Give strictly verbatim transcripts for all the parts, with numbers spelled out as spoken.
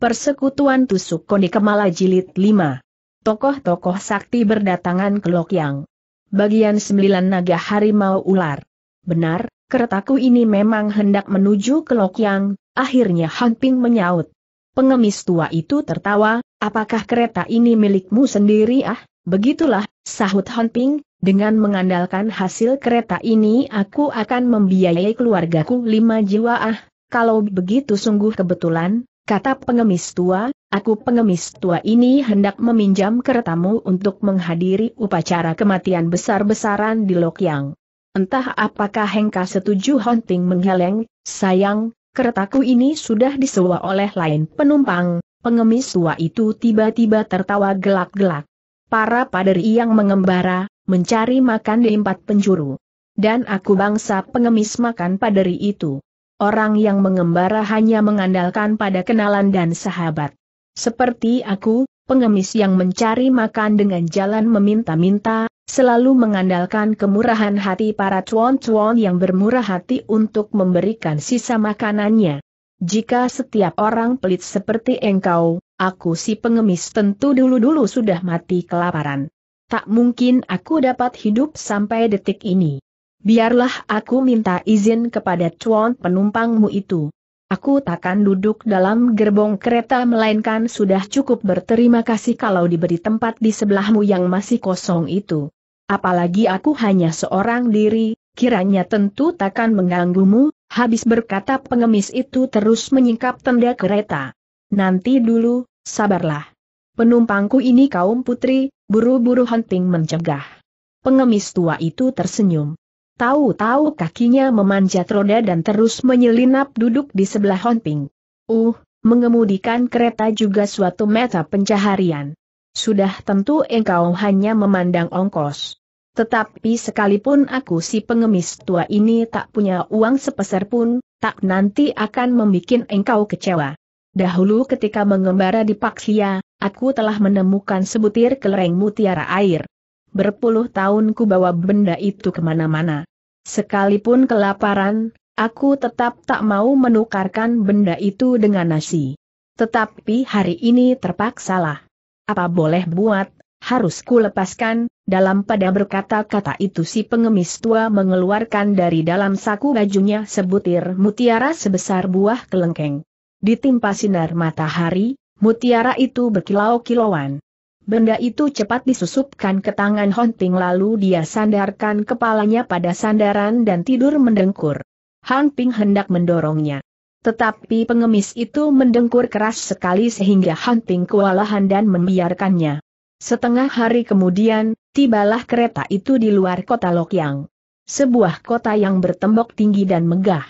Persekutuan Tusuk Konde Kemala Jilid lima. Tokoh-tokoh sakti berdatangan ke Lokyang. Bagian sembilan Naga Harimau Ular. Benar, keretaku ini memang hendak menuju ke Lokyang, akhirnya Han Ping menyaut. Pengemis tua itu tertawa, apakah kereta ini milikmu sendiri ah? Begitulah, sahut Han Ping, dengan mengandalkan hasil kereta ini aku akan membiayai keluargaku lima jiwa ah, kalau begitu sungguh kebetulan. Kata pengemis tua, aku pengemis tua ini hendak meminjam keretamu untuk menghadiri upacara kematian besar-besaran di Lokyang. Entah apakah Hengka setuju. Han Ping menggeleng, sayang, keretaku ini sudah disewa oleh lain penumpang. Pengemis tua itu tiba-tiba tertawa gelak-gelak. Para paderi yang mengembara, mencari makan di empat penjuru. Dan aku bangsa pengemis makan paderi itu. Orang yang mengembara hanya mengandalkan pada kenalan dan sahabat. Seperti aku, pengemis yang mencari makan dengan jalan meminta-minta, selalu mengandalkan kemurahan hati para cuan-cuan yang bermurah hati untuk memberikan sisa makanannya. Jika setiap orang pelit seperti engkau, aku si pengemis tentu dulu-dulu sudah mati kelaparan. Tak mungkin aku dapat hidup sampai detik ini. Biarlah aku minta izin kepada cuan penumpangmu itu. Aku takkan duduk dalam gerbong kereta melainkan sudah cukup berterima kasih kalau diberi tempat di sebelahmu yang masih kosong itu. Apalagi aku hanya seorang diri, kiranya tentu takkan mengganggumu. Habis berkata pengemis itu terus menyingkap tenda kereta. Nanti dulu, sabarlah. Penumpangku ini kaum putri, buru-buru Han Ping mencegah. Pengemis tua itu tersenyum. Tahu-tahu kakinya memanjat roda dan terus menyelinap duduk di sebelah Han Ping. Uh, mengemudikan kereta juga suatu mata pencaharian. Sudah tentu engkau hanya memandang ongkos. Tetapi sekalipun aku si pengemis tua ini tak punya uang sepeser pun, tak nanti akan membikin engkau kecewa. Dahulu ketika mengembara di Paksia, aku telah menemukan sebutir kelereng mutiara air. Berpuluh tahun ku bawa benda itu kemana-mana. Sekalipun kelaparan, aku tetap tak mau menukarkan benda itu dengan nasi. Tetapi hari ini terpaksalah. Apa boleh buat, harus ku lepaskan. Dalam pada berkata-kata itu si pengemis tua mengeluarkan dari dalam saku bajunya sebutir mutiara sebesar buah kelengkeng. Ditimpa sinar matahari, mutiara itu berkilau-kilauan. Benda itu cepat disusupkan ke tangan Han Ping lalu dia sandarkan kepalanya pada sandaran dan tidur mendengkur. Han Ping hendak mendorongnya. Tetapi pengemis itu mendengkur keras sekali sehingga Han Ping kewalahan dan membiarkannya. Setengah hari kemudian, tibalah kereta itu di luar kota Lokyang. Sebuah kota yang bertembok tinggi dan megah.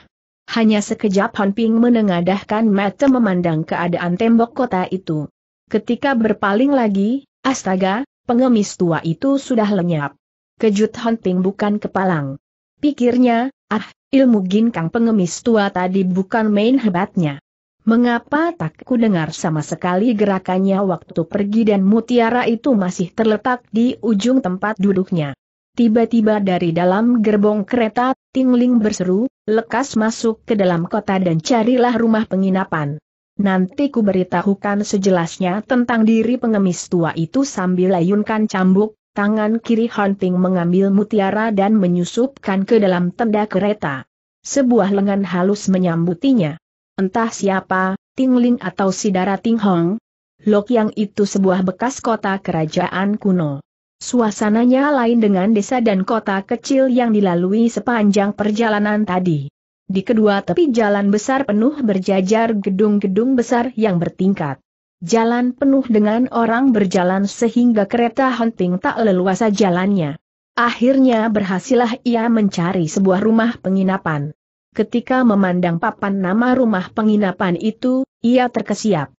Hanya sekejap Han Ping menengadahkan mata memandang keadaan tembok kota itu. Ketika berpaling lagi, astaga, pengemis tua itu sudah lenyap. Kejut Han Ping bukan kepalang. Pikirnya, ah, ilmu ginkang pengemis tua tadi bukan main hebatnya. Mengapa tak ku dengar sama sekali gerakannya waktu pergi dan mutiara itu masih terletak di ujung tempat duduknya. Tiba-tiba dari dalam gerbong kereta, Tingling berseru, lekas masuk ke dalam kota dan carilah rumah penginapan. Nanti ku beritahukan sejelasnya tentang diri pengemis tua itu sambil layunkan cambuk, tangan kiri Han Ping mengambil mutiara dan menyusupkan ke dalam tenda kereta. Sebuah lengan halus menyambutinya. Entah siapa, Tingling atau si Dara Tinghong. Lokyang itu sebuah bekas kota kerajaan kuno. Suasananya lain dengan desa dan kota kecil yang dilalui sepanjang perjalanan tadi. Di kedua tepi jalan besar penuh berjajar gedung-gedung besar yang bertingkat. Jalan penuh dengan orang berjalan sehingga kereta Han Ping tak leluasa jalannya. Akhirnya berhasillah ia mencari sebuah rumah penginapan. Ketika memandang papan nama rumah penginapan itu, ia terkesiap.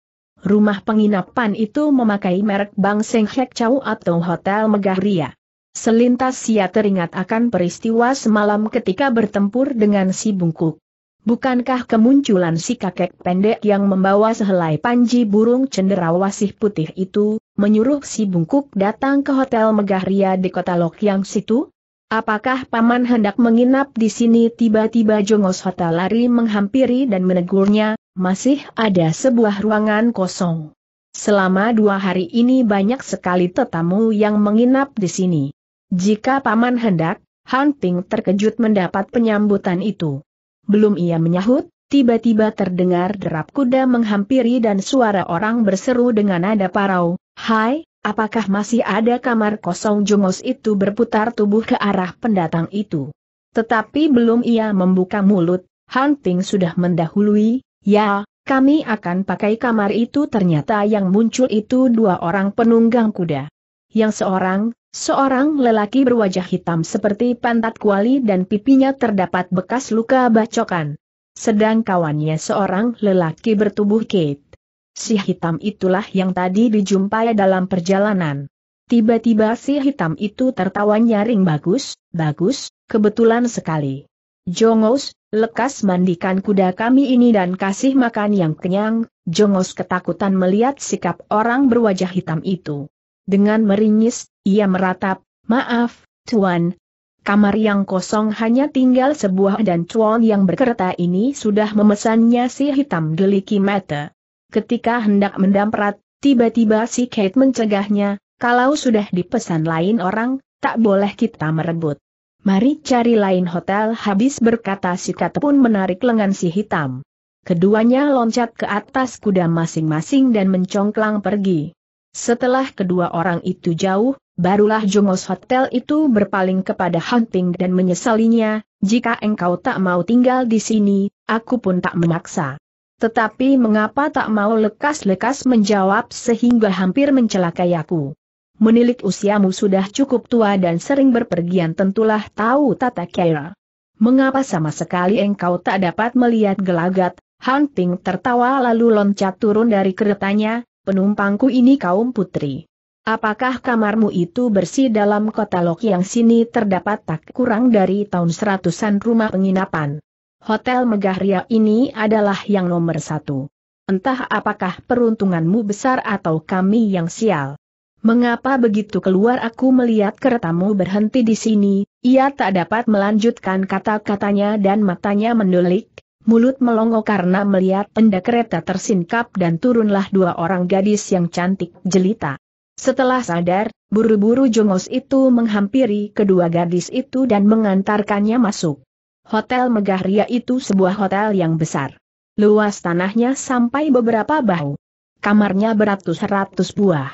Rumah penginapan itu memakai merek Bang Seng Hek Chow atau Hotel Megah Ria. Selintas ia teringat akan peristiwa semalam ketika bertempur dengan si bungkuk. Bukankah kemunculan si kakek pendek yang membawa sehelai panji burung cenderawasih putih itu, menyuruh si bungkuk datang ke Hotel Megah Ria di kota Lokyang situ? Apakah paman hendak menginap di sini? Tiba-tiba jongos hotelari menghampiri dan menegurnya, masih ada sebuah ruangan kosong. Selama dua hari ini banyak sekali tetamu yang menginap di sini. Jika Paman hendak, Han Ping terkejut mendapat penyambutan itu. Belum ia menyahut, tiba-tiba terdengar derap kuda menghampiri dan suara orang berseru dengan nada parau, "Hai, apakah masih ada kamar kosong?" Jongos itu berputar tubuh ke arah pendatang itu. Tetapi belum ia membuka mulut, Han Ping sudah mendahului, "Ya, kami akan pakai kamar itu." Ternyata yang muncul itu dua orang penunggang kuda. Yang seorang, seorang lelaki berwajah hitam seperti pantat kuali dan pipinya terdapat bekas luka bacokan. Sedang kawannya seorang lelaki bertubuh Kate. Si hitam itulah yang tadi dijumpai dalam perjalanan. Tiba-tiba si hitam itu tertawa nyaring, "Bagus, bagus, kebetulan sekali. Jongos, lekas mandikan kuda kami ini dan kasih makan yang kenyang." Jongos ketakutan melihat sikap orang berwajah hitam itu. Dengan meringis, ia meratap, "Maaf, Tuan. Kamar yang kosong hanya tinggal sebuah dan cuan yang berkereta ini sudah memesannya." Si hitam geliki mata. Ketika hendak mendamprat, tiba-tiba si Kate mencegahnya, "Kalau sudah dipesan lain orang, tak boleh kita merebut. Mari cari lain hotel." Habis berkata si Kate pun menarik lengan si hitam. Keduanya loncat ke atas kuda masing-masing dan mencongklang pergi. Setelah kedua orang itu jauh, barulah Jongos hotel itu berpaling kepada Han Ping dan menyesalinya, "Jika engkau tak mau tinggal di sini, aku pun tak memaksa. Tetapi mengapa tak mau lekas-lekas menjawab sehingga hampir mencelakai aku? Menilik usiamu sudah cukup tua dan sering berpergian, tentulah tahu tata cara. Mengapa sama sekali engkau tak dapat melihat gelagat?" Han Ping tertawa lalu loncat turun dari keretanya, "Penumpangku ini kaum putri. Apakah kamarmu itu bersih?" Dalam kota Lok yang sini terdapat tak kurang dari tahun seratusan rumah penginapan. Hotel megah ria ini adalah yang nomor satu. Entah apakah peruntunganmu besar atau kami yang sial. Mengapa begitu keluar aku melihat keretamu berhenti di sini?" Ia tak dapat melanjutkan kata-katanya dan matanya mendelik, mulut melongo karena melihat tenda kereta tersingkap dan turunlah dua orang gadis yang cantik jelita. Setelah sadar, buru-buru Jongos itu menghampiri kedua gadis itu dan mengantarkannya masuk. Hotel megah ria itu sebuah hotel yang besar. Luas tanahnya sampai beberapa bahu. Kamarnya beratus-ratus buah.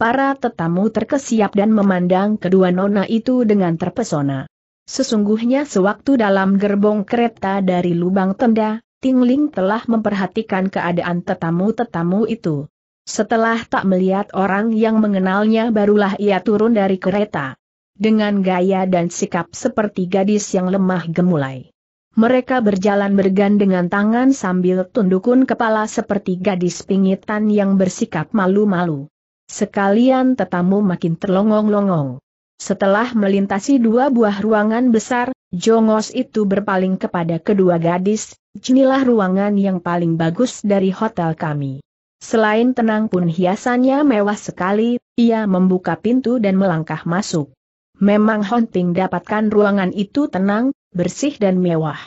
Para tetamu terkesiap dan memandang kedua nona itu dengan terpesona. Sesungguhnya sewaktu dalam gerbong kereta dari lubang tenda, Tingling telah memperhatikan keadaan tetamu-tetamu itu. Setelah tak melihat orang yang mengenalnya barulah ia turun dari kereta. Dengan gaya dan sikap seperti gadis yang lemah gemulai. Mereka berjalan bergandengan tangan sambil tundukun kepala seperti gadis pingitan yang bersikap malu-malu. Sekalian tetamu makin terlongong-longong. Setelah melintasi dua buah ruangan besar, Jongos itu berpaling kepada kedua gadis, "Inilah ruangan yang paling bagus dari hotel kami. Selain tenang pun hiasannya mewah sekali." Ia membuka pintu dan melangkah masuk. Memang Han Ping dapatkan ruangan itu tenang, bersih dan mewah.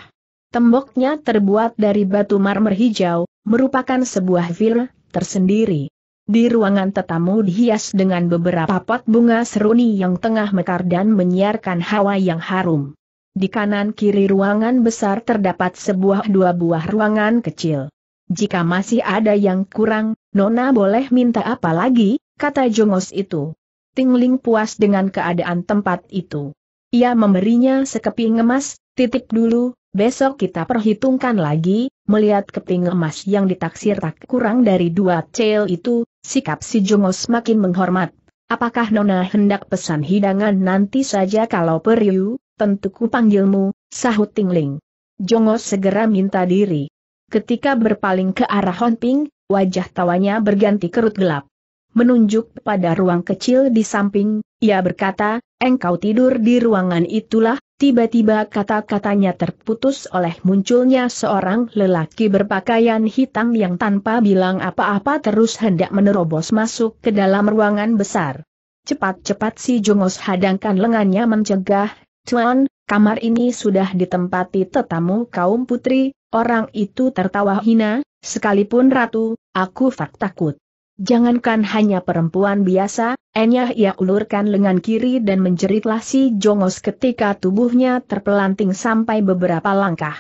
Temboknya terbuat dari batu marmer hijau, merupakan sebuah villa tersendiri. Di ruangan tetamu dihias dengan beberapa pot bunga seruni yang tengah mekar dan menyiarkan hawa yang harum. Di kanan kiri ruangan besar terdapat sebuah dua buah ruangan kecil. "Jika masih ada yang kurang, Nona boleh minta apa lagi?" kata Jongos itu. Tingling puas dengan keadaan tempat itu. Ia memberinya sekeping emas, "Titip dulu, besok kita perhitungkan lagi." Melihat keping emas yang ditaksir tak kurang dari dua cel itu, sikap si Jongos makin menghormat. "Apakah Nona hendak pesan hidangan?" "Nanti saja kalau perlu, tentu ku panggilmu," sahut Tingling. Jongos segera minta diri. Ketika berpaling ke arah Han Ping, wajah tawanya berganti kerut gelap. Menunjuk pada ruang kecil di samping, ia berkata, "Engkau tidur di ruangan itulah." Tiba-tiba kata-katanya terputus oleh munculnya seorang lelaki berpakaian hitam yang tanpa bilang apa-apa terus hendak menerobos masuk ke dalam ruangan besar. Cepat-cepat si Jongos hadangkan lengannya mencegah, "Tuan, kamar ini sudah ditempati tetamu kaum putri." Orang itu tertawa hina, Sekalipun Ratu, aku fak takut. Jangankan hanya perempuan biasa, enyah ia ulurkan lengan kiri dan menjeritlah si jongos ketika tubuhnya terpelanting sampai beberapa langkah.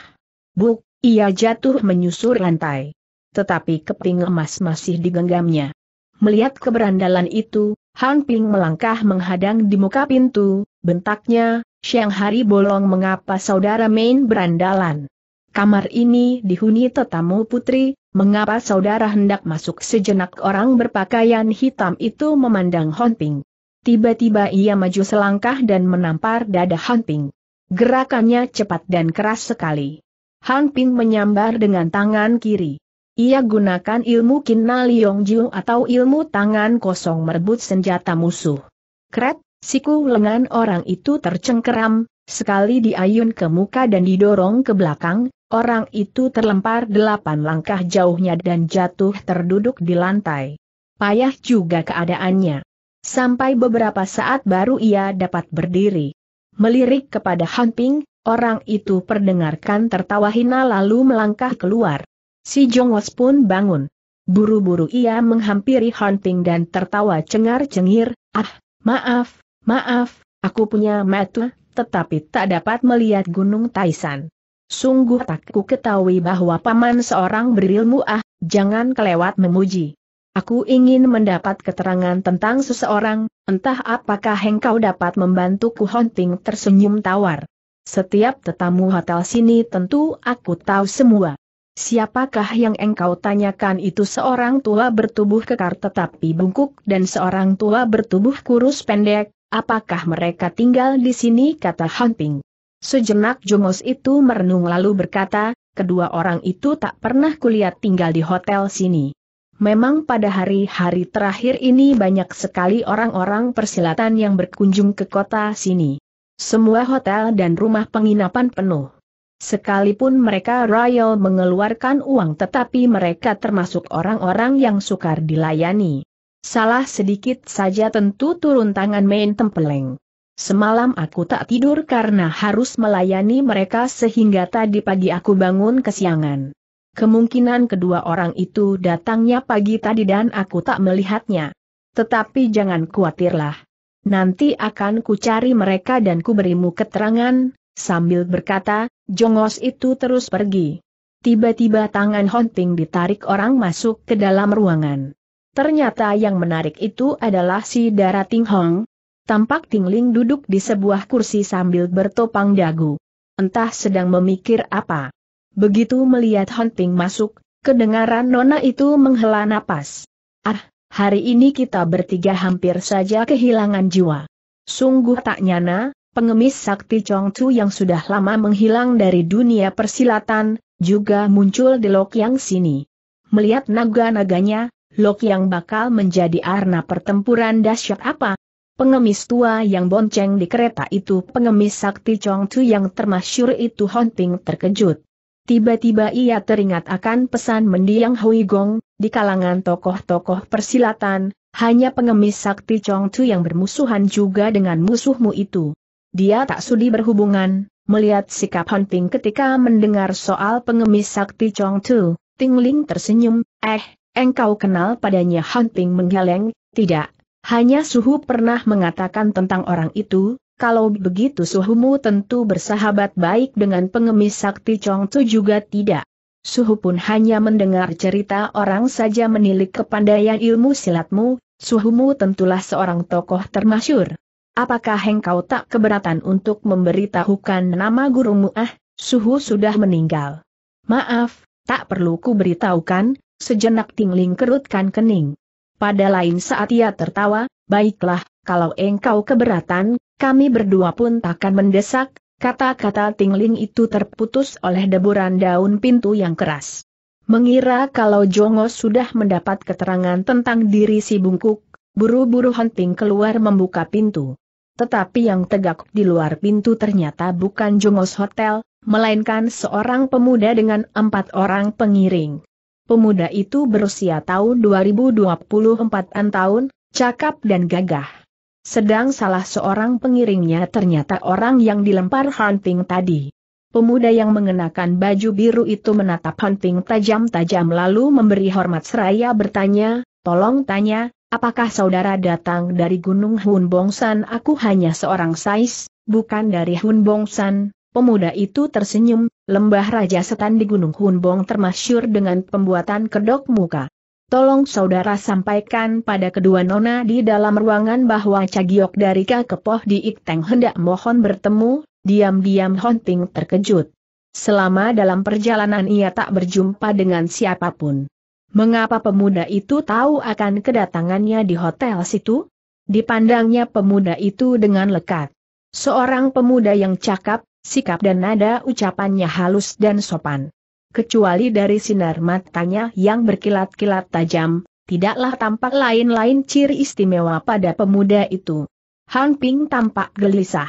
Buk, ia jatuh menyusur lantai. Tetapi keping emas masih digenggamnya. Melihat keberandalan itu, Han Ping melangkah menghadang di muka pintu, bentaknya, "Siang hari bolong mengapa saudara main berandalan? Kamar ini dihuni tetamu putri, mengapa saudara hendak masuk?" Sejenak orang berpakaian hitam itu memandang Han Ping. Tiba-tiba ia maju selangkah dan menampar dada Han Ping. Gerakannya cepat dan keras sekali. Han Ping menyambar dengan tangan kiri. Ia gunakan ilmu Kinna Liongjiu atau ilmu tangan kosong merebut senjata musuh. Kret, siku lengan orang itu tercengkeram, sekali diayun ke muka dan didorong ke belakang. Orang itu terlempar delapan langkah jauhnya dan jatuh terduduk di lantai. Payah juga keadaannya. Sampai beberapa saat baru ia dapat berdiri. Melirik kepada Han Ping, orang itu perdengarkan tertawa hina lalu melangkah keluar. Si jongos pun bangun. Buru-buru ia menghampiri Han Ping dan tertawa cengar-cengir, "Ah, maaf, maaf, aku punya mata, tetapi tak dapat melihat Gunung Taisan. Sungguh tak ku ketahui bahwa paman seorang berilmu. Ah, jangan kelewat memuji. Aku ingin mendapat keterangan tentang seseorang, entah apakah engkau dapat membantuku." Han Ping tersenyum tawar. "Setiap tetamu hotel sini tentu aku tahu semua. Siapakah yang engkau tanyakan?" "Itu seorang tua bertubuh kekar tetapi bungkuk dan seorang tua bertubuh kurus pendek. Apakah mereka tinggal di sini?" kata Han Ping. Sejenak jongos itu merenung lalu berkata, "Kedua orang itu tak pernah kulihat tinggal di hotel sini. Memang pada hari-hari terakhir ini banyak sekali orang-orang persilatan yang berkunjung ke kota sini. Semua hotel dan rumah penginapan penuh. Sekalipun mereka royal mengeluarkan uang tetapi mereka termasuk orang-orang yang sukar dilayani. Salah sedikit saja tentu turun tangan main tempeleng. Semalam aku tak tidur karena harus melayani mereka sehingga tadi pagi aku bangun kesiangan. Kemungkinan kedua orang itu datangnya pagi tadi dan aku tak melihatnya. Tetapi jangan khawatirlah. Nanti akan ku cari mereka dan ku berimu keterangan." Sambil berkata, jongos itu terus pergi. Tiba-tiba tangan Han Ping ditarik orang masuk ke dalam ruangan. Ternyata yang menarik itu adalah si Dara Ting Hong. Tampak Tingling duduk di sebuah kursi sambil bertopang dagu. Entah sedang memikir apa. Begitu melihat Han Ping masuk, kedengaran nona itu menghela napas. "Ah, hari ini kita bertiga hampir saja kehilangan jiwa. Sungguh tak nyana, pengemis sakti Chong Chu yang sudah lama menghilang dari dunia persilatan, juga muncul di Lok Yang sini. Melihat naga-naganya, Lok Yang bakal menjadi arena pertempuran dahsyat." "Apa? Pengemis tua yang bonceng di kereta itu pengemis sakti Chong Chu yang termasyur itu?" Han Ping terkejut. Tiba-tiba ia teringat akan pesan mendiang Hui Gong, di kalangan tokoh-tokoh persilatan, hanya pengemis sakti Chong Chu yang bermusuhan juga dengan musuhmu itu. Dia tak sudi berhubungan. Melihat sikap Han Ping ketika mendengar soal pengemis sakti Chong Chu, Tingling tersenyum. "Eh, engkau kenal padanya?" Han Ping menggeleng. "Tidak. Hanya Suhu pernah mengatakan tentang orang itu, kalau begitu Suhumu tentu bersahabat baik dengan pengemis sakti Chong Chu juga tidak. Suhu pun hanya mendengar cerita orang saja. Menilik kepandaian ilmu silatmu, Suhumu tentulah seorang tokoh termasyur. Apakah engkau tak keberatan untuk memberitahukan nama gurumu?" "Ah, Suhu sudah meninggal. Maaf, tak perlu ku beritahukan." Sejenak Tingling kerutkan kening. Pada lain saat ia tertawa, "Baiklah, kalau engkau keberatan, kami berdua pun takkan mendesak." Kata-kata Tingling itu terputus oleh deburan daun pintu yang keras. Mengira kalau jongos sudah mendapat keterangan tentang diri si bungkuk, buru-buru Han Ping keluar membuka pintu. Tetapi yang tegak di luar pintu ternyata bukan jongos hotel, melainkan seorang pemuda dengan empat orang pengiring. Pemuda itu berusia tahun dua ribu dua puluh empat-an tahun, cakap dan gagah. Sedang salah seorang pengiringnya ternyata orang yang dilempar Han Ping tadi. Pemuda yang mengenakan baju biru itu menatap Hunting tajam-tajam lalu memberi hormat seraya bertanya, "Tolong tanya, apakah saudara datang dari Gunung Hun Bongsan?" "Aku hanya seorang sais, bukan dari Hun Bongsan." Pemuda itu tersenyum, "Lembah Raja Setan di Gunung Hun Bong termasyur dengan pembuatan kedok muka. Tolong saudara sampaikan pada kedua nona di dalam ruangan bahwa Cagiok dari Kakepoh di Ikteng hendak mohon bertemu." Diam-diam Hunting terkejut. Selama dalam perjalanan ia tak berjumpa dengan siapapun. Mengapa pemuda itu tahu akan kedatangannya di hotel situ? Dipandangnya pemuda itu dengan lekat. Seorang pemuda yang cakap, sikap dan nada ucapannya halus dan sopan. Kecuali dari sinar matanya yang berkilat-kilat tajam, tidaklah tampak lain-lain ciri istimewa pada pemuda itu. Hang Ping tampak gelisah.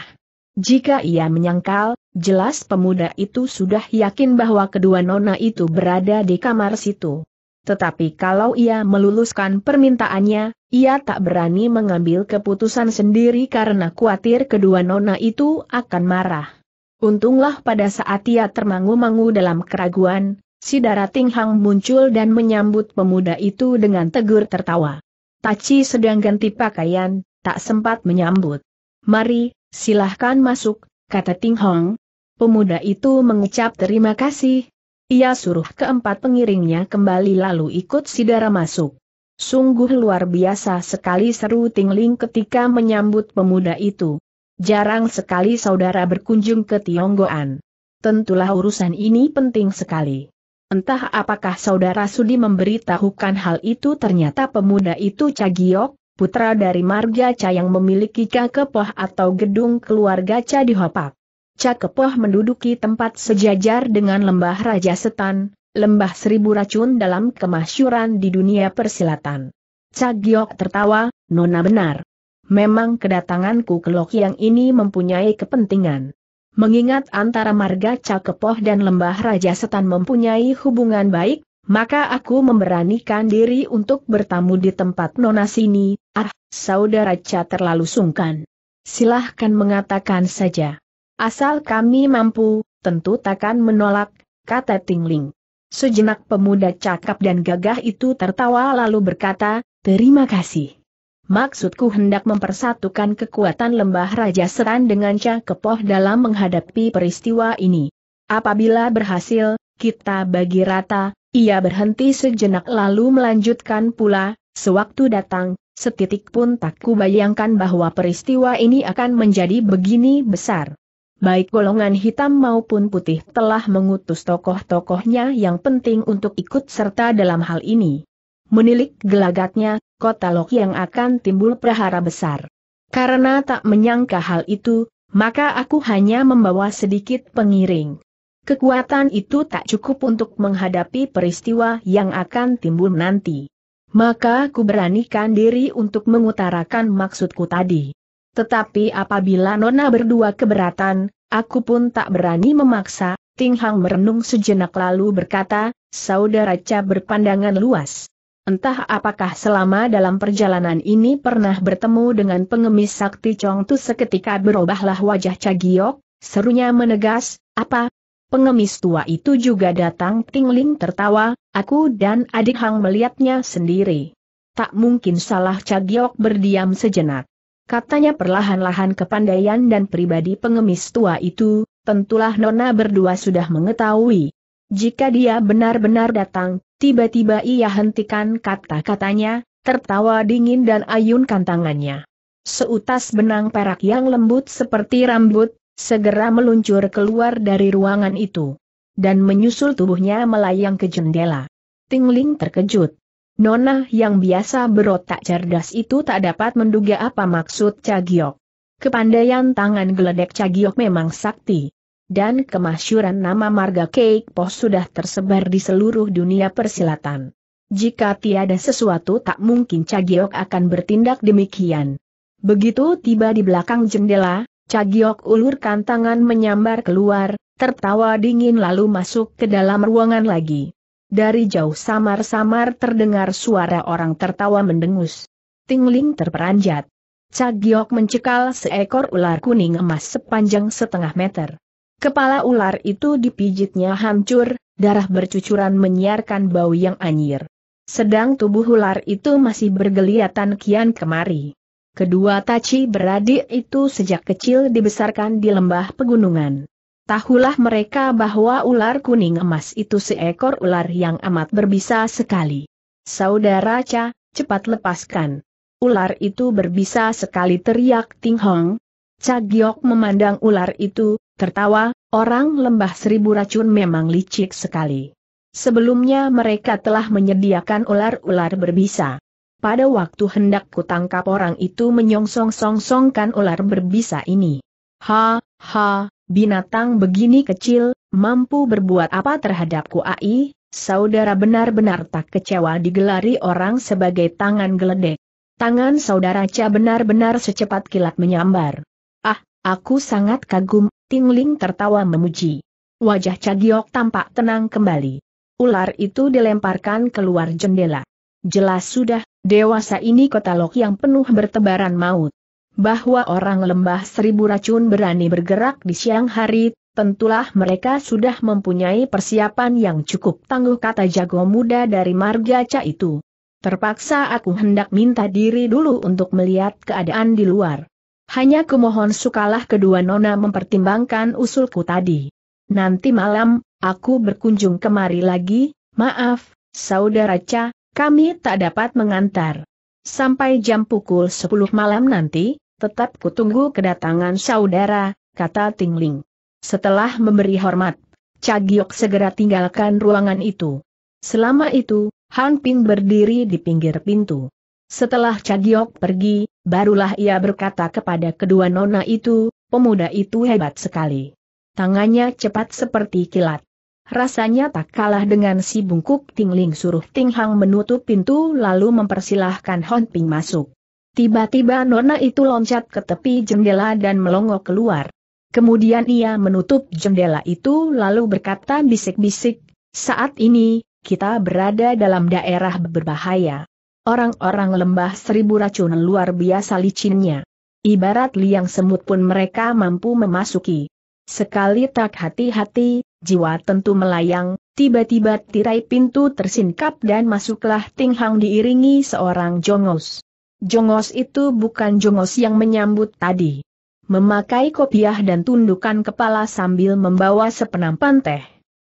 Jika ia menyangkal, jelas pemuda itu sudah yakin bahwa kedua nona itu berada di kamar situ. Tetapi kalau ia meluluskan permintaannya, ia tak berani mengambil keputusan sendiri karena khawatir kedua nona itu akan marah. Untunglah pada saat ia termangu-mangu dalam keraguan, si Darating Hang muncul dan menyambut pemuda itu dengan tegur tertawa. Taci sedang ganti pakaian, tak sempat menyambut. "Mari, silahkan masuk," kata Ting Hong. Pemuda itu mengucap terima kasih. Ia suruh keempat pengiringnya kembali lalu ikut si Dara masuk. "Sungguh luar biasa sekali," seru Ting Ling ketika menyambut pemuda itu. "Jarang sekali saudara berkunjung ke Tionggoan. Tentulah urusan ini penting sekali. Entah apakah saudara sudi memberitahukan hal itu." Ternyata pemuda itu Cagiok, putra dari marga Ca yang memiliki Kakepoh atau gedung keluarga Ca di Hopak. Kakepoh menduduki tempat sejajar dengan Lembah Raja Setan, Lembah Seribu Racun dalam kemasyuran di dunia persilatan. Cagiok tertawa, "Nona benar. Memang kedatanganku ke Lok Yang ini mempunyai kepentingan. Mengingat antara marga Kakepoh dan Lembah Raja Setan mempunyai hubungan baik, maka aku memberanikan diri untuk bertamu di tempat nona sini." "Ah, saudara Ca terlalu sungkan. Silahkan mengatakan saja. Asal kami mampu, tentu takkan menolak," kata Ting Ling. Sejenak pemuda cakap dan gagah itu tertawa lalu berkata, "Terima kasih. Maksudku hendak mempersatukan kekuatan Lembah Raja Setan dengan Kakepoh dalam menghadapi peristiwa ini. Apabila berhasil, kita bagi rata." Ia berhenti sejenak lalu melanjutkan pula, "Sewaktu datang, setitik pun tak kubayangkan bahwa peristiwa ini akan menjadi begini besar. Baik golongan hitam maupun putih telah mengutus tokoh-tokohnya yang penting untuk ikut serta dalam hal ini. Menilik gelagatnya, kota Lok Yang akan timbul prahara besar. Karena tak menyangka hal itu, maka aku hanya membawa sedikit pengiring. Kekuatan itu tak cukup untuk menghadapi peristiwa yang akan timbul nanti. Maka aku beranikan diri untuk mengutarakan maksudku tadi. Tetapi apabila nona berdua keberatan, aku pun tak berani memaksa." Ting Hang merenung sejenak lalu berkata, "Saudara Ca berpandangan luas. Entah apakah selama dalam perjalanan ini pernah bertemu dengan pengemis sakti Congtu." Seketika berubahlah wajah Cagiok, serunya menegas, "Apa? Pengemis tua itu juga datang?" Ting Ling tertawa, "Aku dan adik Hang melihatnya sendiri." "Tak mungkin salah." Cagiok berdiam sejenak. Katanya perlahan-lahan, "Kepandaian dan pribadi pengemis tua itu, tentulah nona berdua sudah mengetahui. Jika dia benar-benar datang..." Tiba-tiba ia hentikan kata-katanya, tertawa dingin dan ayunkan tangannya. Seutas benang perak yang lembut seperti rambut, segera meluncur keluar dari ruangan itu. Dan menyusul tubuhnya melayang ke jendela. Ting Ling terkejut. Nona yang biasa berotak cerdas itu tak dapat menduga apa maksud Cagiok. Kepandaian tangan geledek Cagiok memang sakti. Dan kemasyuran nama marga Kakepoh sudah tersebar di seluruh dunia persilatan. Jika tiada sesuatu tak mungkin Cagiok akan bertindak demikian. Begitu tiba di belakang jendela, Cagiok ulurkan tangan menyambar keluar, tertawa dingin lalu masuk ke dalam ruangan lagi. Dari jauh samar-samar terdengar suara orang tertawa mendengus. Ting Ling terperanjat. Cagiok mencekal seekor ular kuning emas sepanjang setengah meter. Kepala ular itu dipijitnya hancur, darah bercucuran menyiarkan bau yang anyir. Sedang tubuh ular itu masih bergeliatan kian kemari. Kedua Taci beradik itu sejak kecil dibesarkan di lembah pegunungan. Tahulah mereka bahwa ular kuning emas itu seekor ular yang amat berbisa sekali. Saudara Ca, cepat lepaskan. Ular itu berbisa sekali, teriak Ting Hong. Ca Giok memandang ular itu, tertawa, orang lembah seribu racun memang licik sekali. Sebelumnya mereka telah menyediakan ular-ular berbisa. Pada waktu hendak kutangkap orang itu menyongsong-songsongkan ular berbisa ini. Ha, ha, binatang begini kecil, mampu berbuat apa terhadapku? Ai, saudara benar-benar tak kecewa digelari orang sebagai tangan geledek. Tangan saudara Ca benar-benar secepat kilat menyambar. Ah, aku sangat kagum, Ting Ling tertawa memuji. Wajah Ca Giok tampak tenang kembali. Ular itu dilemparkan keluar jendela. Jelas sudah, dewasa ini kotalok yang penuh bertebaran maut. Bahwa orang lembah seribu racun berani bergerak di siang hari, tentulah mereka sudah mempunyai persiapan yang cukup tangguh, kata jago muda dari marga Ca itu. Terpaksa aku hendak minta diri dulu untuk melihat keadaan di luar. Hanya kumohon sukalah kedua nona mempertimbangkan usulku tadi. Nanti malam, aku berkunjung kemari lagi. Maaf, saudara Ca, kami tak dapat mengantar. Sampai jam pukul sepuluh malam nanti, tetap kutunggu kedatangan saudara, kata Ting Ling. Setelah memberi hormat, Ca Giok segera tinggalkan ruangan itu. Selama itu, Han Ping berdiri di pinggir pintu. Setelah Ca Giok pergi, barulah ia berkata kepada kedua nona itu, pemuda itu hebat sekali. Tangannya cepat seperti kilat. Rasanya tak kalah dengan si bungkuk. Ting Ling suruh Ting Hang menutup pintu lalu mempersilahkan Han Ping masuk. Tiba-tiba nona itu loncat ke tepi jendela dan melongo keluar. Kemudian ia menutup jendela itu lalu berkata bisik-bisik, saat ini, kita berada dalam daerah berbahaya. Orang-orang lembah seribu racun luar biasa licinnya. Ibarat liang semut pun mereka mampu memasuki. Sekali tak hati-hati, jiwa tentu melayang, tiba-tiba tirai pintu tersingkap dan masuklah Ting Hang diiringi seorang jongos. Jongos itu bukan jongos yang menyambut tadi. Memakai kopiah dan tundukan kepala sambil membawa sepenampan teh.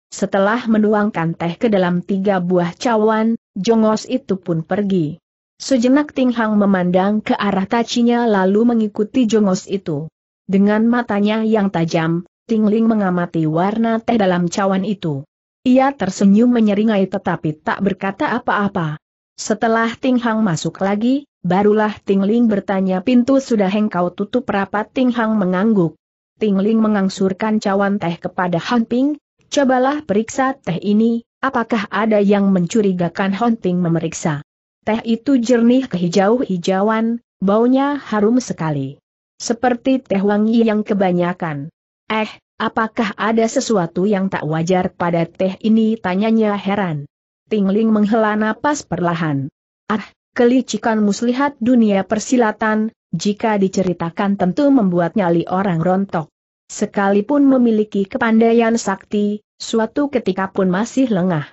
Setelah menuangkan teh ke dalam tiga buah cawan, jongos itu pun pergi. Sejenak Ting Hang memandang ke arah Tacinya lalu mengikuti jongos itu. Dengan matanya yang tajam, Ting Ling mengamati warna teh dalam cawan itu. Ia tersenyum menyeringai tetapi tak berkata apa-apa. Setelah Ting Hang masuk lagi, barulah Ting Ling bertanya, pintu sudah engkau tutup rapat? Ting Hang mengangguk. Ting Ling mengangsurkan cawan teh kepada Han Ping, cobalah periksa teh ini, apakah ada yang mencurigakan? Han Ping memeriksa. Teh itu jernih kehijau-hijauan, baunya harum sekali. Seperti teh wangi yang kebanyakan. Eh, apakah ada sesuatu yang tak wajar pada teh ini? Tanyanya heran. Ting Ling menghela napas perlahan. Ah, kelicikan muslihat dunia persilatan, jika diceritakan tentu membuat nyali orang rontok. Sekalipun memiliki kepandaian sakti, suatu ketika pun masih lengah.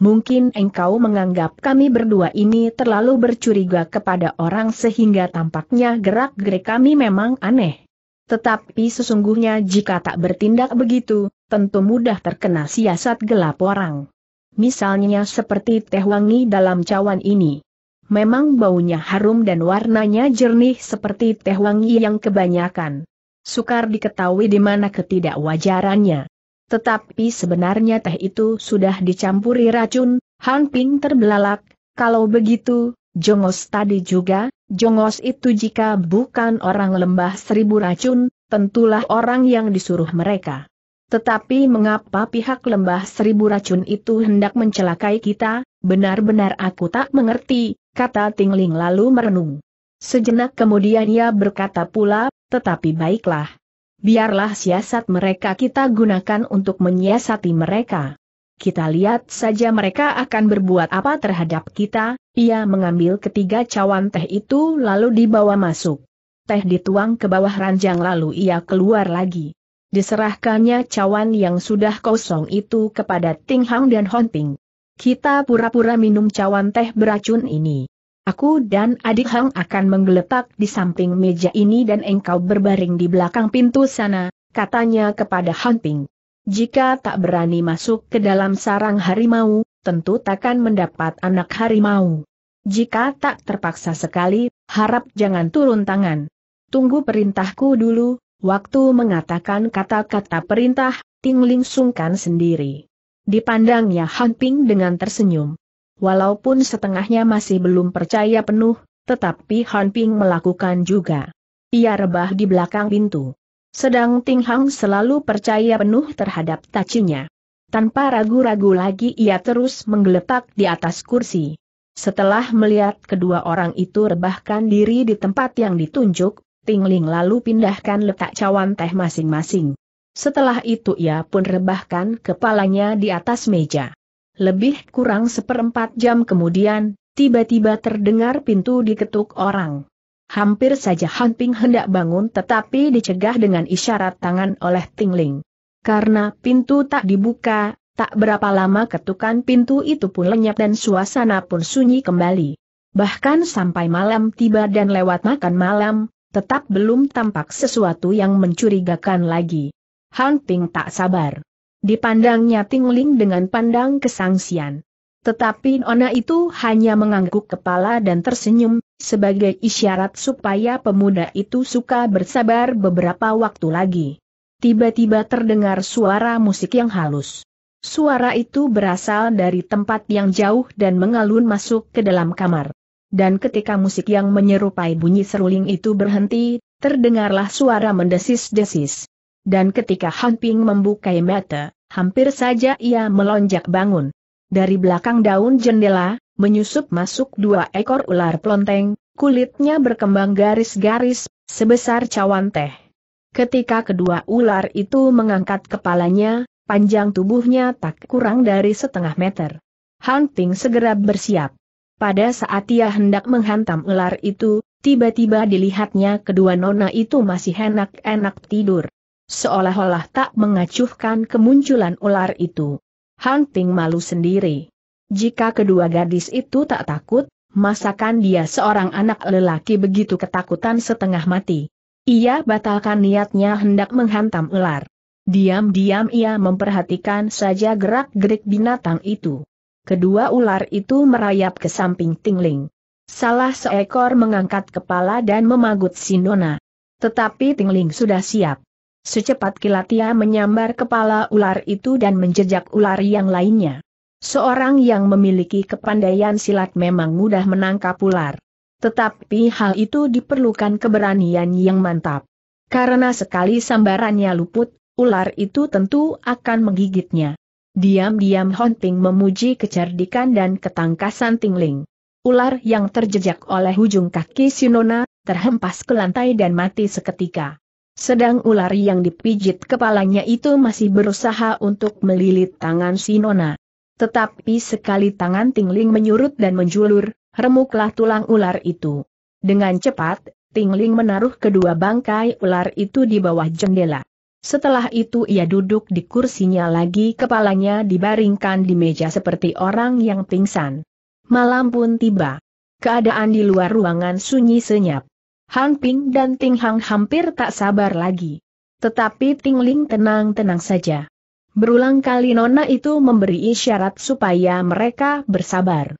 Mungkin engkau menganggap kami berdua ini terlalu bercuriga kepada orang sehingga tampaknya gerak-gerik kami memang aneh. Tetapi sesungguhnya jika tak bertindak begitu, tentu mudah terkena siasat gelap orang. Misalnya seperti teh wangi dalam cawan ini. Memang baunya harum dan warnanya jernih seperti teh wangi yang kebanyakan. Sukar diketahui di mana ketidakwajarannya. Tetapi sebenarnya teh itu sudah dicampuri racun. Han Ping terbelalak, kalau begitu, jongos tadi juga, jongos itu jika bukan orang lembah seribu racun, tentulah orang yang disuruh mereka. Tetapi mengapa pihak lembah seribu racun itu hendak mencelakai kita, benar-benar aku tak mengerti, kata Ting Ling lalu merenung. Sejenak kemudian ia berkata pula, tetapi baiklah. Biarlah siasat mereka kita gunakan untuk menyiasati mereka. Kita lihat saja mereka akan berbuat apa terhadap kita. Ia mengambil ketiga cawan teh itu lalu dibawa masuk. Teh dituang ke bawah ranjang lalu ia keluar lagi. diserahkannya cawan yang sudah kosong itu kepada Ting Hang dan Hon Ping. Kita pura-pura minum cawan teh beracun ini. Aku dan adik Hang akan menggeletak di samping meja ini dan engkau berbaring di belakang pintu sana, katanya kepada Hon Ping. Jika tak berani masuk ke dalam sarang harimau, tentu takkan mendapat anak harimau. Jika tak terpaksa sekali, harap jangan turun tangan. Tunggu perintahku dulu. Waktu mengatakan kata-kata perintah, Ting Ling sungkan sendiri. Dipandangnya Hon Ping dengan tersenyum. Walaupun setengahnya masih belum percaya penuh, tetapi Hon Ping melakukan juga. Ia rebah di belakang pintu. Sedang Ting Hang selalu percaya penuh terhadap tacinya. Tanpa ragu-ragu lagi ia terus menggeletak di atas kursi. Setelah melihat kedua orang itu rebahkan diri di tempat yang ditunjuk, Ting Ling lalu pindahkan letak cawan teh masing-masing. Setelah itu ia pun rebahkan kepalanya di atas meja. Lebih kurang seperempat jam kemudian, tiba-tiba terdengar pintu diketuk orang. Hampir saja Hon Ping hendak bangun tetapi dicegah dengan isyarat tangan oleh Ting Ling. Karena pintu tak dibuka, tak berapa lama ketukan pintu itu pun lenyap dan suasana pun sunyi kembali. Bahkan sampai malam tiba dan lewat makan malam, tetap belum tampak sesuatu yang mencurigakan lagi. Hon Ping tak sabar. Dipandangnya Ting Ling dengan pandang kesangsian. Tetapi nona itu hanya mengangguk kepala dan tersenyum, sebagai isyarat supaya pemuda itu suka bersabar beberapa waktu lagi. Tiba-tiba terdengar suara musik yang halus. Suara itu berasal dari tempat yang jauh dan mengalun masuk ke dalam kamar. Dan ketika musik yang menyerupai bunyi seruling itu berhenti, terdengarlah suara mendesis-desis. Dan ketika Hon Ping membuka mata, hampir saja ia melonjak bangun. Dari belakang daun jendela, menyusup masuk dua ekor ular plonteng, kulitnya berkembang garis-garis, sebesar cawan teh. Ketika kedua ular itu mengangkat kepalanya, panjang tubuhnya tak kurang dari setengah meter. Hon Ping segera bersiap. Pada saat ia hendak menghantam ular itu, tiba-tiba dilihatnya kedua nona itu masih enak-enak tidur. Seolah-olah tak mengacuhkan kemunculan ular itu. Hon Ping malu sendiri. Jika kedua gadis itu tak takut, masakan dia seorang anak lelaki begitu ketakutan setengah mati. Ia batalkan niatnya hendak menghantam ular. Diam-diam ia memperhatikan saja gerak-gerik binatang itu. Kedua ular itu merayap ke samping Ting Ling. Salah seekor mengangkat kepala dan memagut si nona. Tetapi Ting Ling sudah siap. Secepat kilat ia menyambar kepala ular itu dan menjejak ular yang lainnya. Seorang yang memiliki kepandaian silat memang mudah menangkap ular. Tetapi hal itu diperlukan keberanian yang mantap. Karena sekali sambarannya luput, ular itu tentu akan menggigitnya. Diam-diam Hon Ping memuji kecerdikan dan ketangkasan Ting Ling. Ular yang terjejak oleh ujung kaki si nona, terhempas ke lantai dan mati seketika. Sedang ular yang dipijit kepalanya itu masih berusaha untuk melilit tangan si nona. Tetapi sekali tangan Ting Ling menyurut dan menjulur, remuklah tulang ular itu. Dengan cepat, Ting Ling menaruh kedua bangkai ular itu di bawah jendela. Setelah itu ia duduk di kursinya lagi, kepalanya dibaringkan di meja seperti orang yang pingsan. Malam pun tiba. Keadaan di luar ruangan sunyi senyap. Hon Ping dan Ting Hang hampir tak sabar lagi. Tetapi Ting Ling tenang-tenang saja. Berulang kali nona itu memberi isyarat supaya mereka bersabar.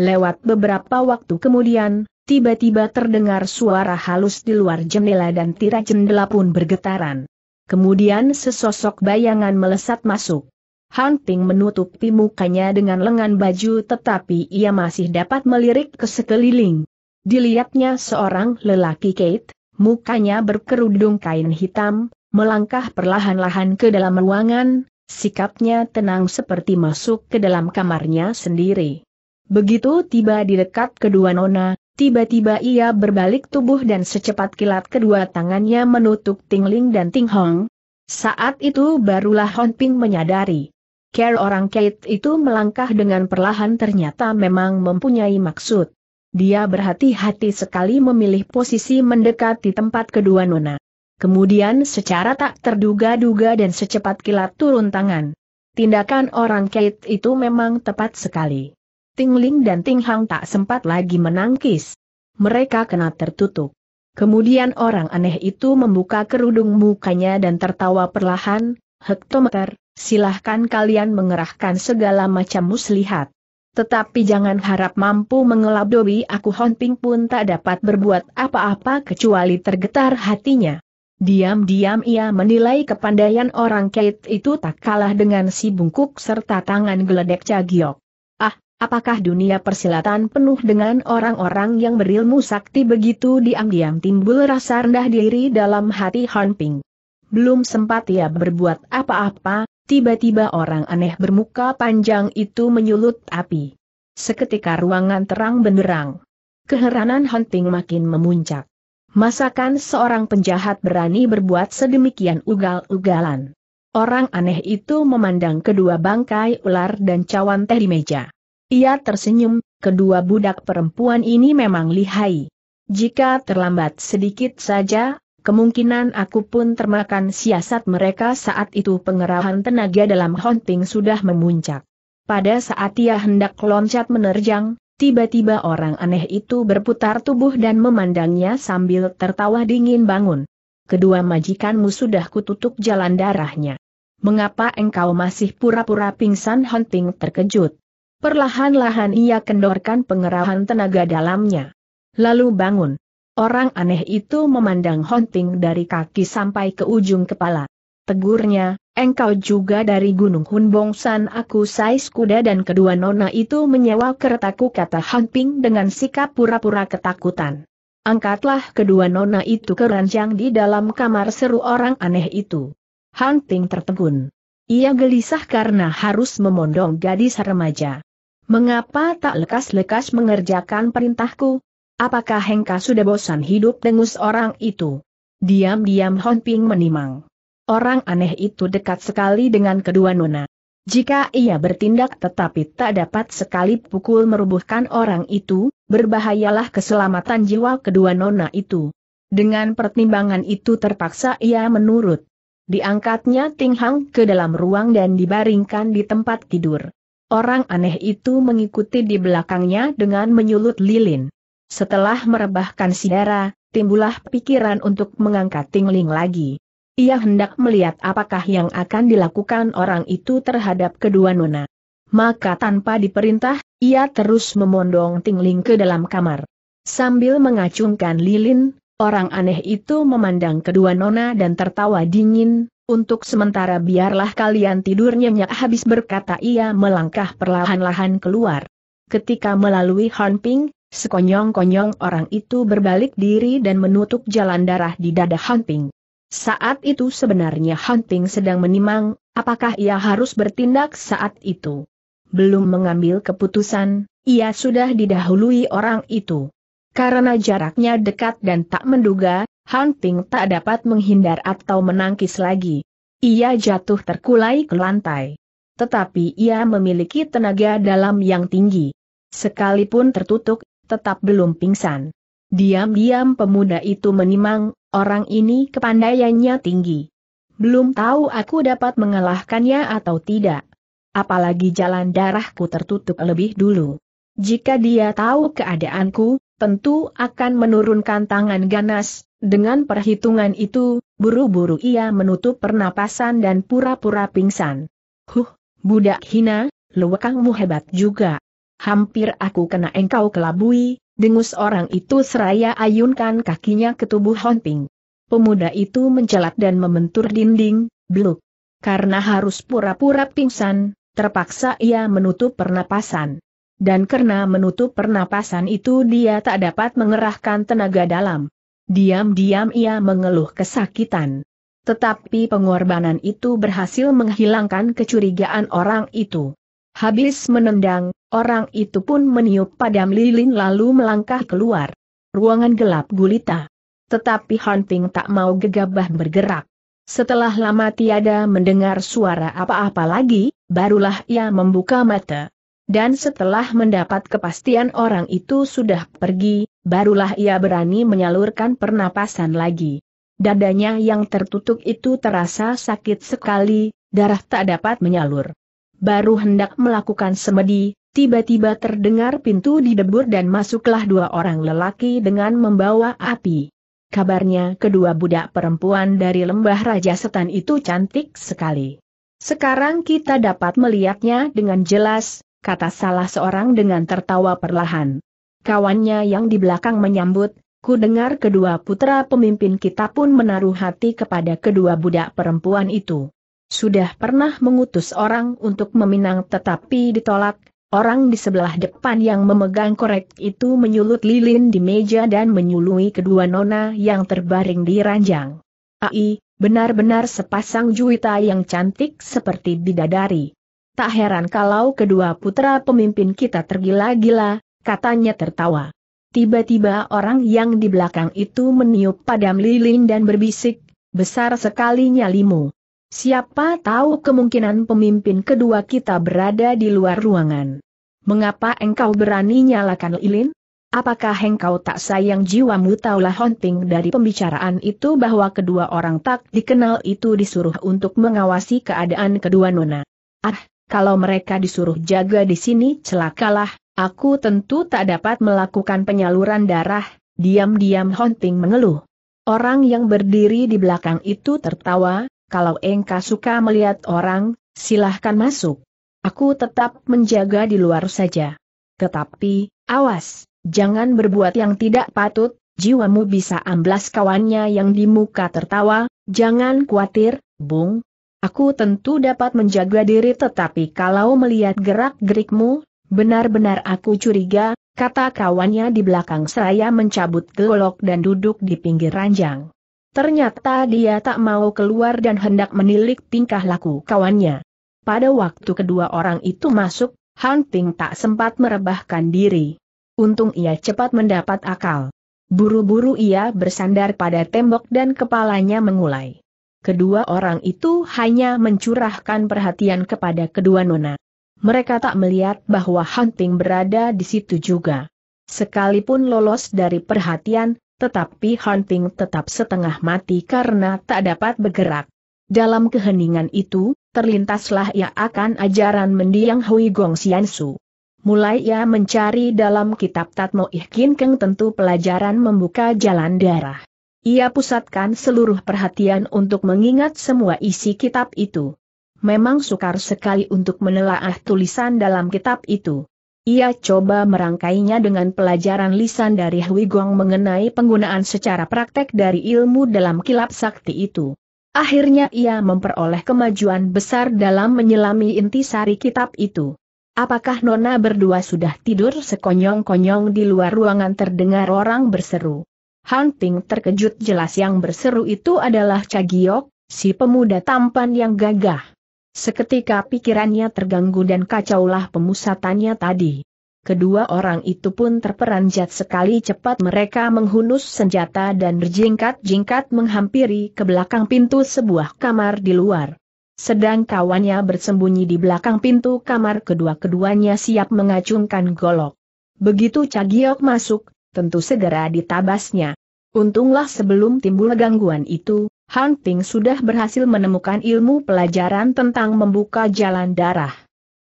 Lewat beberapa waktu kemudian, tiba-tiba terdengar suara halus di luar jendela dan tirai jendela pun bergetaran. Kemudian sesosok bayangan melesat masuk. Hon Ping menutupi mukanya dengan lengan baju tetapi ia masih dapat melirik ke sekeliling. Dilihatnya seorang lelaki Kate, mukanya berkerudung kain hitam, melangkah perlahan-lahan ke dalam ruangan, sikapnya tenang seperti masuk ke dalam kamarnya sendiri. Begitu tiba di dekat kedua nona, tiba-tiba ia berbalik tubuh dan secepat kilat kedua tangannya menutup Ting Ling dan Ting Hang. Saat itu barulah Hon Ping menyadari. Care orang Kate itu melangkah dengan perlahan ternyata memang mempunyai maksud. Dia berhati-hati sekali memilih posisi mendekati tempat kedua nona. Kemudian secara tak terduga-duga dan secepat kilat turun tangan. Tindakan orang Kait itu memang tepat sekali. Ting Ling dan Ting Hang tak sempat lagi menangkis. Mereka kena tertutup. Kemudian orang aneh itu membuka kerudung mukanya dan tertawa perlahan. "Hektometer, silahkan kalian mengerahkan segala macam muslihat. Tetapi jangan harap mampu mengelabui aku." Hon Ping pun tak dapat berbuat apa-apa kecuali tergetar hatinya. Diam-diam ia menilai kepandaian orang Kait itu tak kalah dengan si bungkuk serta tangan geledek Cha Giok. Ah, apakah dunia persilatan penuh dengan orang-orang yang berilmu sakti? Begitu diam-diam timbul rasa rendah diri dalam hati Hon Ping. Belum sempat ia berbuat apa-apa, tiba-tiba orang aneh bermuka panjang itu menyulut api. Seketika ruangan terang benderang. Keheranan Hon Ping makin memuncak. Masakan seorang penjahat berani berbuat sedemikian ugal-ugalan? Orang aneh itu memandang kedua bangkai ular dan cawan teh di meja. Ia tersenyum, kedua budak perempuan ini memang lihai. Jika terlambat sedikit saja, kemungkinan aku pun termakan siasat mereka. Saat itu pengerahan tenaga dalam Hon Ping sudah memuncak. Pada saat ia hendak loncat menerjang, tiba-tiba orang aneh itu berputar tubuh dan memandangnya sambil tertawa dingin. "Bangun. Kedua majikanmu sudah kututup jalan darahnya. Mengapa engkau masih pura-pura pingsan?" Hon Ping terkejut. Perlahan-lahan ia kendorkan pengerahan tenaga dalamnya. "Lalu bangun." Orang aneh itu memandang Hon Ping dari kaki sampai ke ujung kepala. Tegurnya, "Engkau juga dari Gunung Hunbongsan?" "Aku sais kuda dan kedua nona itu menyewa keretaku," kata Hon Ping dengan sikap pura-pura ketakutan. "Angkatlah kedua nona itu ke ranjang di dalam kamar," seru orang aneh itu. Hon Ping tertegun. Ia gelisah karena harus memondong gadis remaja. "Mengapa tak lekas-lekas mengerjakan perintahku? Apakah engkau sudah bosan hidup?" dengus orang itu. Diam-diam Hon Ping menimang. Orang aneh itu dekat sekali dengan kedua nona. Jika ia bertindak tetapi tak dapat sekali pukul merubuhkan orang itu, berbahayalah keselamatan jiwa kedua nona itu. Dengan pertimbangan itu terpaksa ia menurut. Diangkatnya Ting Hang ke dalam ruang dan dibaringkan di tempat tidur. Orang aneh itu mengikuti di belakangnya dengan menyulut lilin. Setelah merebahkan sidara, timbullah pikiran untuk mengangkat Ting Ling lagi. Ia hendak melihat apakah yang akan dilakukan orang itu terhadap kedua nona. Maka tanpa diperintah, ia terus memondong Ting Ling ke dalam kamar. Sambil mengacungkan lilin, orang aneh itu memandang kedua nona dan tertawa dingin. "Untuk sementara biarlah kalian tidur nyenyak." Habis berkata ia melangkah perlahan-lahan keluar. Ketika melalui Hon Ping, sekonyong-konyong orang itu berbalik diri dan menutup jalan darah di dada Hon Ping. Saat itu sebenarnya Hon Ping sedang menimang, apakah ia harus bertindak saat itu. Belum mengambil keputusan, ia sudah didahului orang itu. Karena jaraknya dekat dan tak menduga, Hon Ping tak dapat menghindar atau menangkis lagi. Ia jatuh terkulai ke lantai. Tetapi ia memiliki tenaga dalam yang tinggi. Sekalipun tertutup, tetap belum pingsan. Diam-diam pemuda itu menimang, "Orang ini kepandaiannya tinggi. Belum tahu aku dapat mengalahkannya atau tidak. Apalagi jalan darahku tertutup lebih dulu. Jika dia tahu keadaanku, tentu akan menurunkan tangan ganas." Dengan perhitungan itu, buru-buru ia menutup pernapasan dan pura-pura pingsan. "Huh, budak hina, luwekangmu hebat juga. Hampir aku kena engkau kelabui," dengus orang itu seraya ayunkan kakinya ke tubuh Hon Ping. Pemuda itu mencelat dan membentur dinding, "Beluk." Karena harus pura-pura pingsan, terpaksa ia menutup pernapasan. Dan karena menutup pernapasan itu dia tak dapat mengerahkan tenaga dalam. Diam-diam ia mengeluh kesakitan. Tetapi pengorbanan itu berhasil menghilangkan kecurigaan orang itu. Habis menendang, orang itu pun meniup padam lilin lalu melangkah keluar. Ruangan gelap gulita. Tetapi Hon Ping tak mau gegabah bergerak. Setelah lama tiada mendengar suara apa-apa lagi, barulah ia membuka mata. Dan setelah mendapat kepastian orang itu sudah pergi, barulah ia berani menyalurkan pernapasan lagi. Dadanya yang tertutup itu terasa sakit sekali, darah tak dapat menyalur. Baru hendak melakukan semedi, tiba-tiba terdengar pintu didebur dan masuklah dua orang lelaki dengan membawa api. Kabarnya kedua budak perempuan dari lembah Raja Setan itu cantik sekali. Sekarang kita dapat melihatnya dengan jelas, kata salah seorang dengan tertawa perlahan. Kawannya yang di belakang menyambut, ku dengar kedua putra pemimpin kita pun menaruh hati kepada kedua budak perempuan itu. Sudah pernah mengutus orang untuk meminang tetapi ditolak, orang di sebelah depan yang memegang korek itu menyulut lilin di meja dan menyului kedua nona yang terbaring di ranjang. Ai, benar-benar sepasang juwita yang cantik seperti bidadari. Tak heran kalau kedua putra pemimpin kita tergila-gila, katanya tertawa. Tiba-tiba orang yang di belakang itu meniup padam lilin dan berbisik, besar sekali nyalimu. Siapa tahu kemungkinan pemimpin kedua kita berada di luar ruangan. Mengapa engkau berani nyalakan lilin? Apakah engkau tak sayang jiwamu? Taulah Honting dari pembicaraan itu bahwa kedua orang tak dikenal itu disuruh untuk mengawasi keadaan kedua nona. Ah, kalau mereka disuruh jaga di sini celakalah. Aku tentu tak dapat melakukan penyaluran darah, diam-diam Honting mengeluh. Orang yang berdiri di belakang itu tertawa, kalau engkau suka melihat orang, silahkan masuk. Aku tetap menjaga di luar saja. Tetapi, awas, jangan berbuat yang tidak patut, jiwamu bisa amblas. Kawannya yang di muka tertawa, jangan khawatir, Bung. Aku tentu dapat menjaga diri tetapi kalau melihat gerak-gerikmu, benar-benar aku curiga, kata kawannya di belakang seraya mencabut golok dan duduk di pinggir ranjang. Ternyata dia tak mau keluar dan hendak menilik tingkah laku kawannya. Pada waktu kedua orang itu masuk, Hunting tak sempat merebahkan diri. Untung ia cepat mendapat akal. Buru-buru ia bersandar pada tembok dan kepalanya mengulai. Kedua orang itu hanya mencurahkan perhatian kepada kedua nona. Mereka tak melihat bahwa Hunting berada di situ juga. Sekalipun lolos dari perhatian, tetapi Hunting tetap setengah mati karena tak dapat bergerak. Dalam keheningan itu, terlintaslah ia akan ajaran mendiang Hui Gong Xiansu. Mulai ia mencari dalam kitab Tatmo Ihkin Keng, tentu pelajaran membuka jalan darah. Ia pusatkan seluruh perhatian untuk mengingat semua isi kitab itu. Memang sukar sekali untuk menelaah tulisan dalam kitab itu. Ia coba merangkainya dengan pelajaran lisan dari Hui Gong mengenai penggunaan secara praktek dari ilmu dalam kilap sakti itu. Akhirnya ia memperoleh kemajuan besar dalam menyelami intisari kitab itu. Apakah nona berdua sudah tidur? Sekonyong-konyong di luar ruangan terdengar orang berseru. Hunting terkejut, jelas yang berseru itu adalah Cha Giok, si pemuda tampan yang gagah. Seketika pikirannya terganggu dan kacaulah pemusatannya tadi. Kedua orang itu pun terperanjat sekali, cepat mereka menghunus senjata dan berjingkat-jingkat menghampiri ke belakang pintu sebuah kamar di luar. Sedang kawannya bersembunyi di belakang pintu kamar, kedua-keduanya siap mengacungkan golok. Begitu Cha Giok masuk, tentu segera ditabasnya. Untunglah sebelum timbul gangguan itu, Hunting sudah berhasil menemukan ilmu pelajaran tentang membuka jalan darah.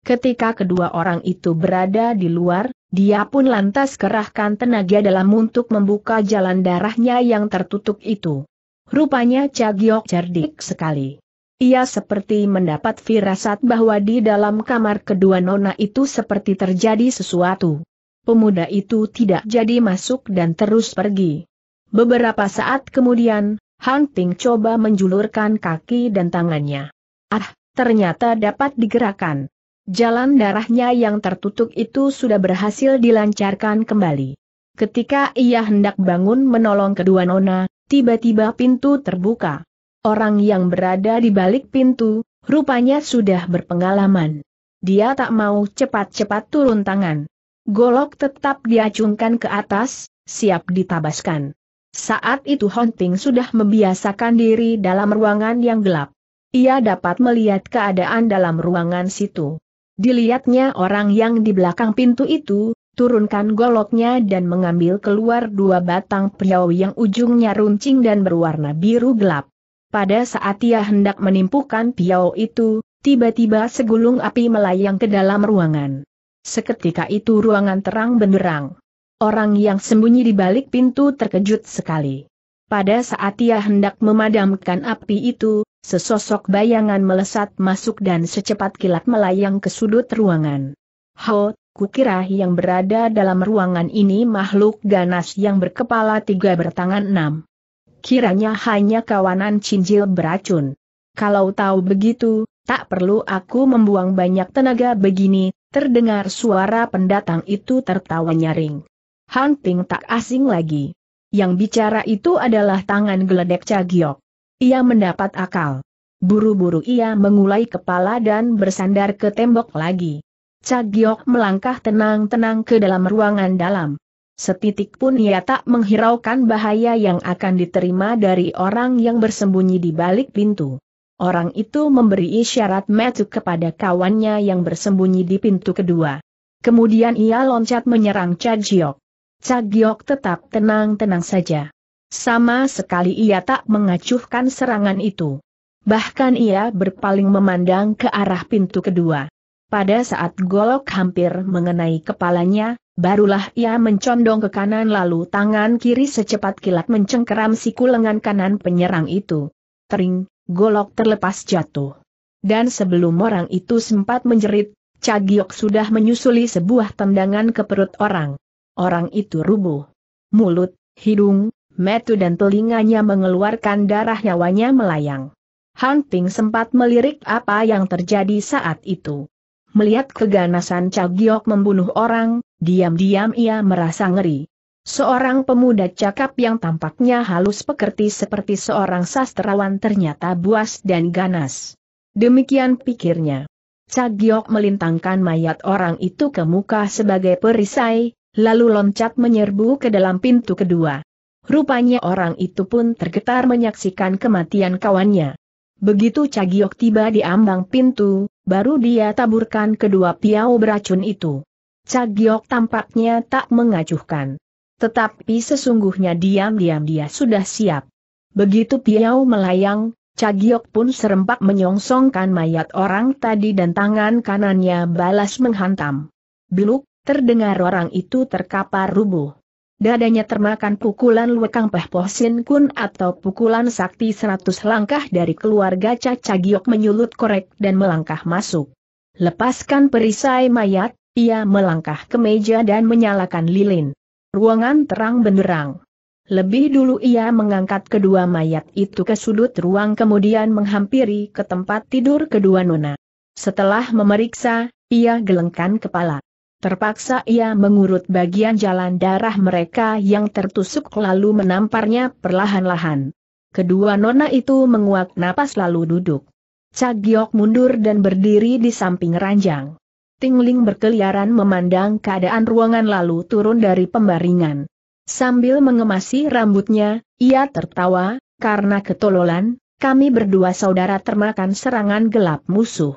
Ketika kedua orang itu berada di luar, dia pun lantas kerahkan tenaga dalam untuk membuka jalan darahnya yang tertutup itu. Rupanya Cha Giok cerdik sekali. Ia seperti mendapat firasat bahwa di dalam kamar kedua nona itu seperti terjadi sesuatu. Pemuda itu tidak jadi masuk dan terus pergi. Beberapa saat kemudian, Hunting coba menjulurkan kaki dan tangannya. Ah, ternyata dapat digerakkan. Jalan darahnya yang tertutup itu sudah berhasil dilancarkan kembali. Ketika ia hendak bangun menolong kedua nona, tiba-tiba pintu terbuka. Orang yang berada di balik pintu, rupanya sudah berpengalaman. Dia tak mau cepat-cepat turun tangan. Golok tetap diacungkan ke atas, siap ditabaskan. Saat itu Hunting sudah membiasakan diri dalam ruangan yang gelap. Ia dapat melihat keadaan dalam ruangan situ. Dilihatnya orang yang di belakang pintu itu, turunkan goloknya dan mengambil keluar dua batang piau yang ujungnya runcing dan berwarna biru gelap. Pada saat ia hendak menimpukan piau itu, tiba-tiba segulung api melayang ke dalam ruangan. Seketika itu ruangan terang benderang. Orang yang sembunyi di balik pintu terkejut sekali. Pada saat ia hendak memadamkan api itu, sesosok bayangan melesat masuk dan secepat kilat melayang ke sudut ruangan. Ho! Kukira yang berada dalam ruangan ini makhluk ganas yang berkepala tiga bertangan enam. Kiranya hanya kawanan cincil beracun. Kalau tahu begitu, tak perlu aku membuang banyak tenaga begini, terdengar suara pendatang itu tertawa nyaring. Han Ping tak asing lagi. Yang bicara itu adalah tangan geledek Cagiok. Ia mendapat akal. Buru-buru ia mengulai kepala dan bersandar ke tembok lagi. Cagiok melangkah tenang-tenang ke dalam ruangan dalam. Setitik pun ia tak menghiraukan bahaya yang akan diterima dari orang yang bersembunyi di balik pintu. Orang itu memberi isyarat maju kepada kawannya yang bersembunyi di pintu kedua. Kemudian ia loncat menyerang Cagiok. Cagiok tetap tenang-tenang saja. Sama sekali ia tak mengacuhkan serangan itu. Bahkan ia berpaling memandang ke arah pintu kedua. Pada saat golok hampir mengenai kepalanya, barulah ia mencondong ke kanan lalu tangan kiri secepat kilat mencengkeram siku lengan kanan penyerang itu. Tering, golok terlepas jatuh. Dan sebelum orang itu sempat menjerit, Cagiok sudah menyusuli sebuah tendangan ke perut orang. Orang itu rubuh. Mulut, hidung, mata dan telinganya mengeluarkan darah, nyawanya melayang. Han Ping sempat melirik apa yang terjadi saat itu. Melihat keganasan Cagiok membunuh orang, diam-diam ia merasa ngeri. Seorang pemuda cakap yang tampaknya halus pekerti seperti seorang sastrawan ternyata buas dan ganas. Demikian pikirnya. Cagiok melintangkan mayat orang itu ke muka sebagai perisai, lalu loncat menyerbu ke dalam pintu kedua. Rupanya orang itu pun tergetar menyaksikan kematian kawannya. Begitu Cagiok tiba di ambang pintu, baru dia taburkan kedua piau beracun itu. Cagiok tampaknya tak mengacuhkan. Tetapi sesungguhnya diam-diam dia sudah siap. Begitu piau melayang, Cagiok pun serempak menyongsongkan mayat orang tadi dan tangan kanannya balas menghantam. Biluk, terdengar orang itu terkapar rubuh. Dadanya termakan pukulan Lekang Peh Po Sin Kun atau pukulan sakti seratus langkah dari keluarga Ca. Cagiok menyulut korek dan melangkah masuk. Lepaskan perisai mayat, ia melangkah ke meja dan menyalakan lilin. Ruangan terang benderang. Lebih dulu ia mengangkat kedua mayat itu ke sudut ruang kemudian menghampiri ke tempat tidur kedua nona. Setelah memeriksa, ia gelengkan kepala. Terpaksa ia mengurut bagian jalan darah mereka yang tertusuk lalu menamparnya perlahan-lahan. Kedua nona itu menguap napas lalu duduk. Cagiok mundur dan berdiri di samping ranjang. Tingling berkeliaran memandang keadaan ruangan lalu turun dari pembaringan. Sambil mengemasi rambutnya, ia tertawa, karena ketololan, kami berdua saudara termakan serangan gelap musuh.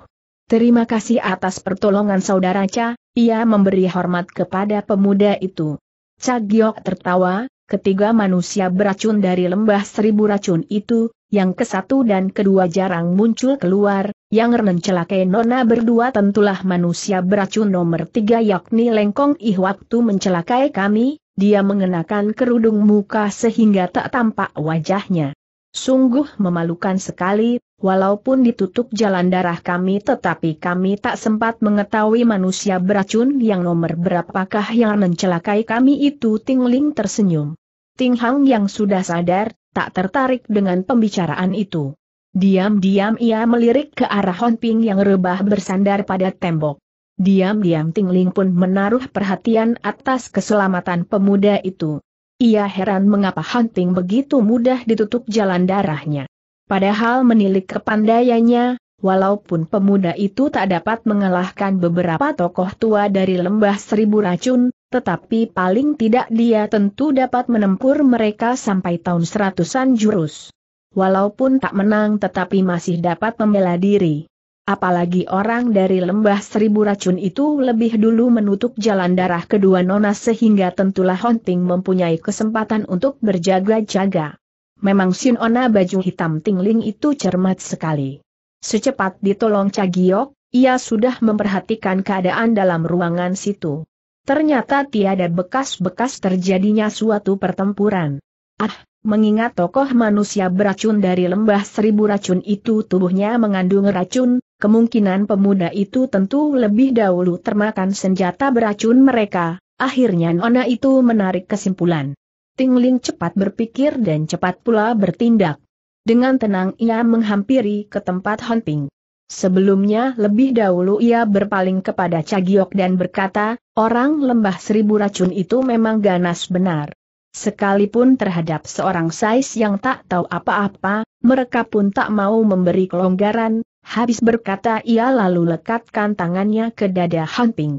Terima kasih atas pertolongan saudara Ca, ia memberi hormat kepada pemuda itu. Cagiok tertawa, ketiga manusia beracun dari lembah seribu racun itu, yang kesatu dan kedua jarang muncul keluar, yang mencelakai nona berdua tentulah manusia beracun nomor tiga yakni Lengkong Ih. Waktu mencelakai kami, dia mengenakan kerudung muka sehingga tak tampak wajahnya. Sungguh memalukan sekali, walaupun ditutup jalan darah kami tetapi kami tak sempat mengetahui manusia beracun yang nomor berapakah yang mencelakai kami itu. Tingling tersenyum. Ting Hang yang sudah sadar, tak tertarik dengan pembicaraan itu. Diam-diam ia melirik ke arah Han Ping yang rebah bersandar pada tembok. Diam-diam Tingling pun menaruh perhatian atas keselamatan pemuda itu. Ia heran mengapa Han Ping begitu mudah ditutup jalan darahnya. Padahal menilik kepandaiannya, walaupun pemuda itu tak dapat mengalahkan beberapa tokoh tua dari lembah seribu racun, tetapi paling tidak dia tentu dapat menempur mereka sampai tahun seratusan jurus. Walaupun tak menang tetapi masih dapat membela diri. apalagi orang dari lembah seribu racun itu lebih dulu menutup jalan darah kedua nona sehingga tentulah Hon Ting mempunyai kesempatan untuk berjaga-jaga. Memang si nona baju hitam Tingling itu cermat sekali. Secepat ditolong Cha Giok, ia sudah memperhatikan keadaan dalam ruangan situ. Ternyata tiada bekas-bekas terjadinya suatu pertempuran. Ah, mengingat tokoh manusia beracun dari lembah seribu racun itu tubuhnya mengandung racun, kemungkinan pemuda itu tentu lebih dahulu termakan senjata beracun mereka, akhirnya nona itu menarik kesimpulan. Tingling cepat berpikir dan cepat pula bertindak. Dengan tenang ia menghampiri ke tempat Hon Ting. Sebelumnya lebih dahulu ia berpaling kepada Cha Giok dan berkata, orang lembah seribu racun itu memang ganas benar. Sekalipun terhadap seorang sais yang tak tahu apa-apa, mereka pun tak mau memberi kelonggaran. Habis berkata ia lalu lekatkan tangannya ke dada Hon Ting.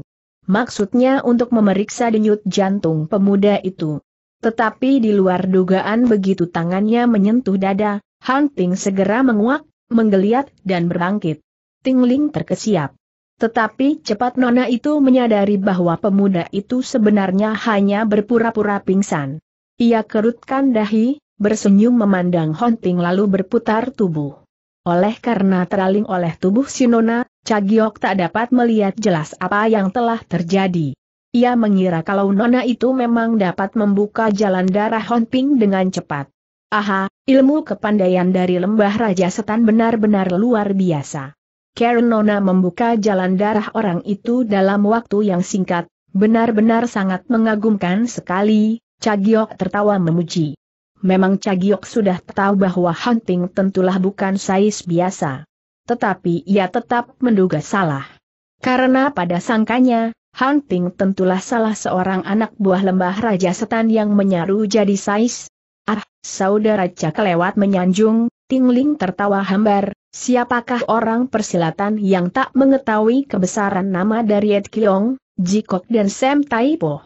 Maksudnya untuk memeriksa denyut jantung pemuda itu. Tetapi di luar dugaan begitu tangannya menyentuh dada, Hon Ting segera menguak, menggeliat dan berangkit. Tingling terkesiap. Tetapi cepat nona itu menyadari bahwa pemuda itu sebenarnya hanya berpura-pura pingsan. Ia kerutkan dahi, bersenyum memandang Hon Ting lalu berputar tubuh. Oleh karena teraling oleh tubuh si nona, Cha Giok tak dapat melihat jelas apa yang telah terjadi. Ia mengira kalau nona itu memang dapat membuka jalan darah Hon Ting dengan cepat. Aha, ilmu kepandaian dari lembah Raja Setan benar-benar luar biasa. Karen nona membuka jalan darah orang itu dalam waktu yang singkat, benar-benar sangat mengagumkan sekali. Cha Giok tertawa memuji. Memang Cha Giok sudah tahu bahwa Hon Ting tentulah bukan sais biasa. Tetapi ia tetap menduga salah. Karena pada sangkanya, Hon Ting tentulah salah seorang anak buah lembah Raja Setan yang menyaru jadi sais. Ah, saudara Cha kelewat menyanjung, Tingling tertawa hambar, siapakah orang persilatan yang tak mengetahui kebesaran nama dari Ed Kiong, Jikok dan Sam Taipo.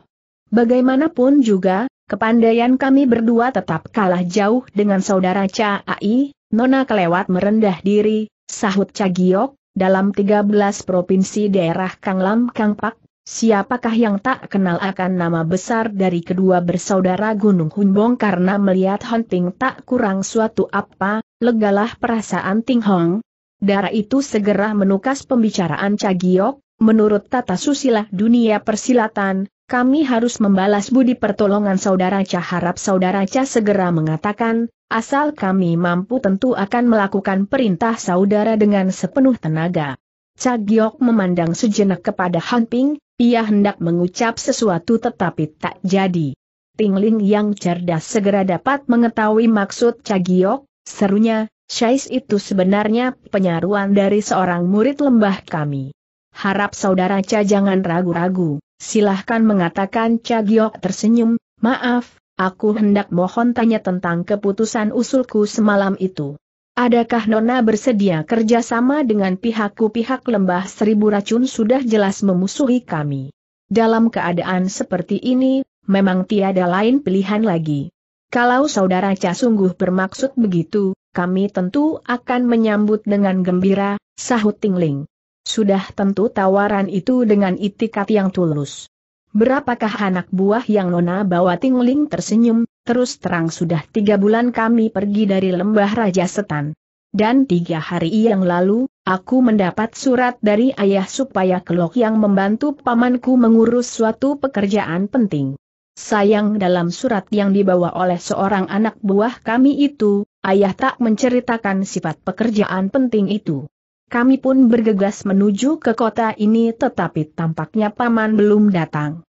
Bagaimanapun juga, kepandaian kami berdua tetap kalah jauh dengan saudara Cha Ai, nona kelewat merendah diri, sahut Cha Giok, dalam tiga belas provinsi daerah Kang Lam Kang Pak. Siapakah yang tak kenal akan nama besar dari kedua bersaudara Gunung Hunbong karena melihat Hon Ting tak kurang suatu apa, legalah perasaan Ting Hong. Darah itu segera menukas pembicaraan Cha Giok, menurut tata susila dunia persilatan, kami harus membalas budi pertolongan saudara Cha harap saudara Cha segera mengatakan, asal kami mampu tentu akan melakukan perintah saudara dengan sepenuh tenaga. Cha Giok memandang sejenak kepada Hon Ting. Ia hendak mengucap sesuatu tetapi tak jadi. Tingling yang cerdas segera dapat mengetahui maksud Cha Giok, serunya, sais itu sebenarnya penyaruan dari seorang murid lembah kami. Harap saudara Cha jangan ragu-ragu, silahkan mengatakan. Cha Giok tersenyum, maaf, aku hendak mohon tanya tentang keputusan usulku semalam itu. Adakah nona bersedia kerjasama dengan pihakku? Pihak lembah seribu racun sudah jelas memusuhi kami. Dalam keadaan seperti ini, memang tiada lain pilihan lagi. Kalau saudara Cha sungguh bermaksud begitu, kami tentu akan menyambut dengan gembira, sahut Tingling. Sudah tentu tawaran itu dengan itikat yang tulus. Berapakah anak buah yang nona bawa? Tingling tersenyum. Terus terang sudah tiga bulan kami pergi dari lembah Raja Setan. Dan tiga hari yang lalu, aku mendapat surat dari ayah supaya Kelok yang membantu pamanku mengurus suatu pekerjaan penting. Sayang dalam surat yang dibawa oleh seorang anak buah kami itu, ayah tak menceritakan sifat pekerjaan penting itu. Kami pun bergegas menuju ke kota ini tetapi tampaknya paman belum datang.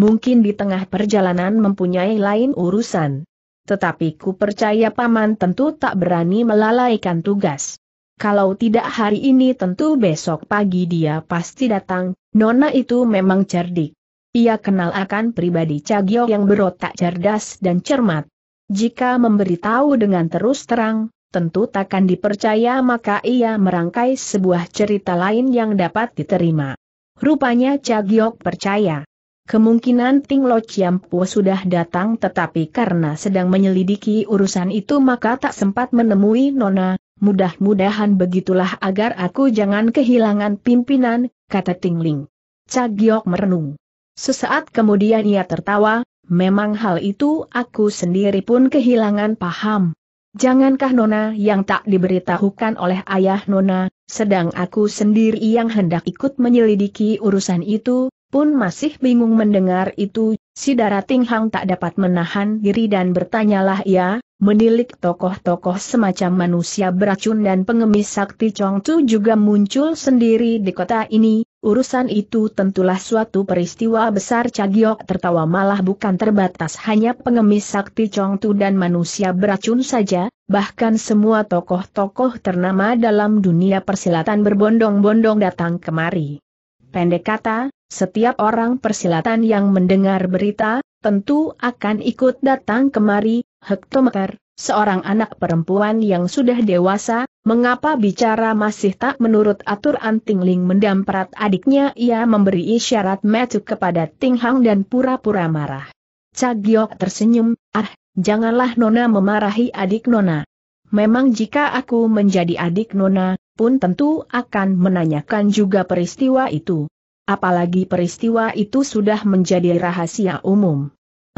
Mungkin di tengah perjalanan mempunyai lain urusan. Tetapi ku percaya paman tentu tak berani melalaikan tugas. Kalau tidak hari ini tentu besok pagi dia pasti datang. Nona itu memang cerdik. Ia kenal akan pribadi Cha Giok yang berotak cerdas dan cermat. Jika memberitahu dengan terus terang, tentu takkan dipercaya maka ia merangkai sebuah cerita lain yang dapat diterima. Rupanya Cha Giok percaya. Kemungkinan Ting Lo Chiam Po sudah datang tetapi karena sedang menyelidiki urusan itu maka tak sempat menemui nona, mudah-mudahan begitulah agar aku jangan kehilangan pimpinan, kata Tingling. Cagiok merenung. Sesaat kemudian ia tertawa, memang hal itu aku sendiri pun kehilangan paham. Jangankah Nona yang tak diberitahukan oleh ayah Nona, sedang aku sendiri yang hendak ikut menyelidiki urusan itu, pun masih bingung mendengar itu. Si Dara Tinghang tak dapat menahan diri dan bertanyalah ia, menilik tokoh-tokoh semacam manusia beracun dan pengemis sakti Chongcu juga muncul sendiri di kota ini, urusan itu tentulah suatu peristiwa besar. Cagiok tertawa, malah bukan terbatas hanya pengemis sakti Chongcu dan manusia beracun saja, bahkan semua tokoh-tokoh ternama dalam dunia persilatan berbondong-bondong datang kemari. Pendek kata, setiap orang persilatan yang mendengar berita, tentu akan ikut datang kemari. Hektometer, seorang anak perempuan yang sudah dewasa, mengapa bicara masih tak menurut aturan? Tingling mendamprat adiknya, ia memberi isyarat metu kepada Tinghang dan pura-pura marah. Cagiok tersenyum, ah, janganlah Nona memarahi adik Nona. Memang jika aku menjadi adik Nona, pun tentu akan menanyakan juga peristiwa itu. Apalagi peristiwa itu sudah menjadi rahasia umum.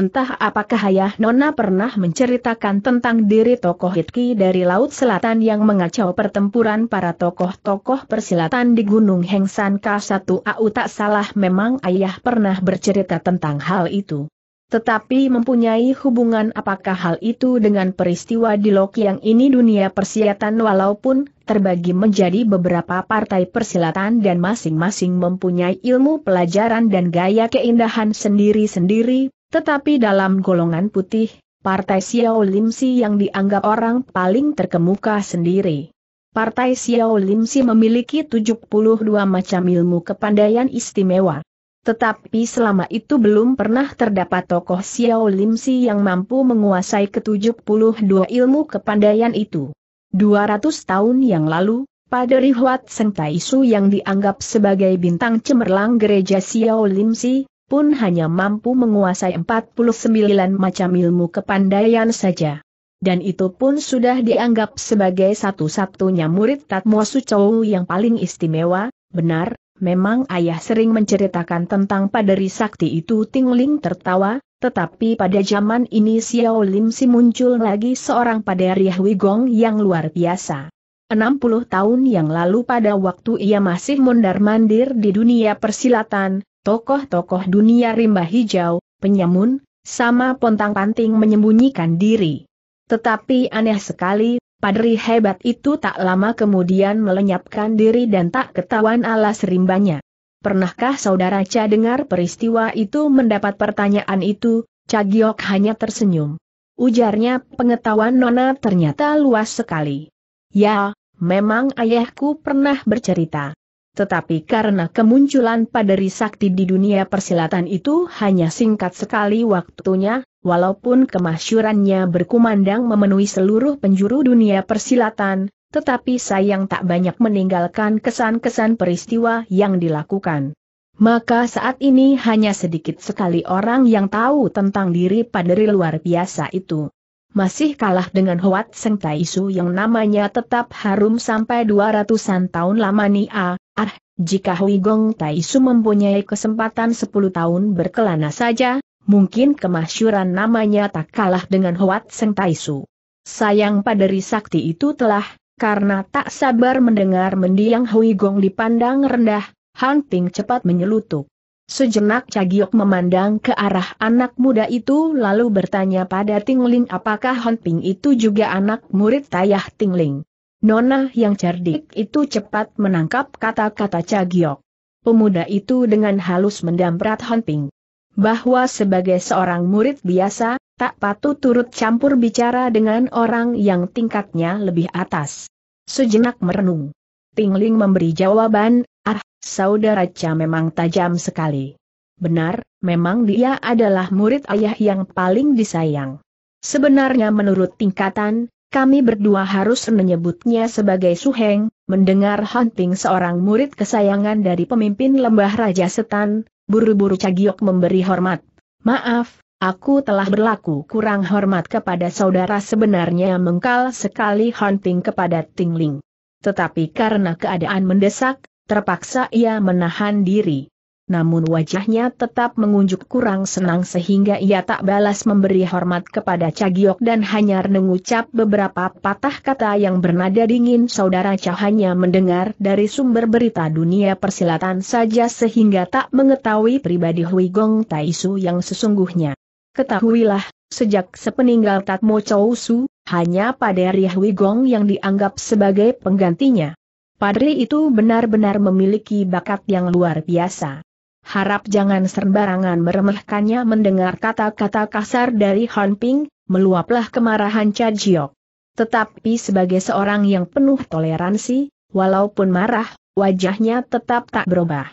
Entah apakah ayah Nona pernah menceritakan tentang diri tokoh Hitki dari Laut Selatan yang mengacau pertempuran para tokoh-tokoh persilatan di Gunung Hengsan K satu A U. Tak salah memang ayah pernah bercerita tentang hal itu. Tetapi mempunyai hubungan apakah hal itu dengan peristiwa di Lokiang ini? Dunia persilatan walaupun terbagi menjadi beberapa partai persilatan dan masing-masing mempunyai ilmu pelajaran dan gaya keindahan sendiri-sendiri, tetapi dalam golongan putih, Partai Xiao Limsi yang dianggap orang paling terkemuka sendiri. Partai Xiao Limsi memiliki tujuh puluh dua macam ilmu kepandaian istimewa. Tetapi selama itu belum pernah terdapat tokoh Xiao Limsi yang mampu menguasai ketujuh puluh dua ilmu kepandaian itu. dua ratus tahun yang lalu, Padre Huat Seng Taisu yang dianggap sebagai bintang cemerlang gereja Xiao Limsi, pun hanya mampu menguasai empat puluh sembilan macam ilmu kepandaian saja. Dan itu pun sudah dianggap sebagai satu-satunya murid Tatmo Sucou yang paling istimewa, benar? Memang ayah sering menceritakan tentang paderi sakti itu. Tingling tertawa, tetapi pada zaman ini Xiao Limsi muncul lagi seorang paderi Huigong yang luar biasa. enam puluh tahun yang lalu pada waktu ia masih mondar-mandir di dunia persilatan, tokoh-tokoh dunia rimba hijau, penyamun, sama pontang-panting menyembunyikan diri. Tetapi aneh sekali, padri hebat itu tak lama kemudian melenyapkan diri dan tak ketahuan alas rimbanya. Pernahkah saudara Cha dengar peristiwa itu? Mendapat pertanyaan itu, Cagiok hanya tersenyum. Ujarnya, pengetahuan Nona ternyata luas sekali. Ya, memang ayahku pernah bercerita. Tetapi karena kemunculan paderi sakti di dunia persilatan itu hanya singkat sekali waktunya, walaupun kemasyurannya berkumandang memenuhi seluruh penjuru dunia persilatan, tetapi sayang tak banyak meninggalkan kesan-kesan peristiwa yang dilakukan. Maka saat ini hanya sedikit sekali orang yang tahu tentang diri paderi luar biasa itu. Masih kalah dengan Hoat Seng Taisu yang namanya tetap harum sampai dua ratusan tahun lamanya. Ah, jika Huigong Taisu mempunyai kesempatan sepuluh tahun berkelana saja, mungkin kemasyuran namanya tak kalah dengan Hoat Seng Taisu. Sayang paderi sakti itu telah, karena tak sabar mendengar mendiang Huigong dipandang rendah, Han Ping cepat menyelutuk. Sejenak Cagiok memandang ke arah anak muda itu lalu bertanya pada Tingling, apakah Han Ping itu juga anak murid Tayah Tingling? Nona yang cerdik itu cepat menangkap kata-kata Cagiok. Pemuda itu dengan halus mendamprat Han Ping. Bahwa sebagai seorang murid biasa, tak patut turut campur bicara dengan orang yang tingkatnya lebih atas. Sejenak merenung. Tingling memberi jawaban, ah, saudara Cha memang tajam sekali. Benar, memang dia adalah murid ayah yang paling disayang. Sebenarnya menurut tingkatan, kami berdua harus menyebutnya sebagai suheng. Mendengar Han Ping seorang murid kesayangan dari pemimpin Lembah Raja Setan, buru-buru Cagiok memberi hormat. Maaf, Aku telah berlaku kurang hormat kepada saudara. Sebenarnya mengkal sekali Hunting kepada Tingling. Tetapi karena keadaan mendesak, terpaksa ia menahan diri. Namun wajahnya tetap mengunjuk kurang senang sehingga ia tak balas memberi hormat kepada Cagiok dan hanya mengucap beberapa patah kata yang bernada dingin. Saudara Cha hanya mendengar dari sumber berita dunia persilatan saja sehingga tak mengetahui pribadi Hui Gong Taisu yang sesungguhnya. Ketahuilah, sejak sepeninggal Tatmo Chow Su, hanya Padre Hui Gong yang dianggap sebagai penggantinya. Padre itu benar-benar memiliki bakat yang luar biasa. Harap jangan sembarangan meremehkannya. Mendengar kata-kata kasar dari Han Ping, meluaplah kemarahan Cha Jiok. Tetapi sebagai seorang yang penuh toleransi, walaupun marah, wajahnya tetap tak berubah.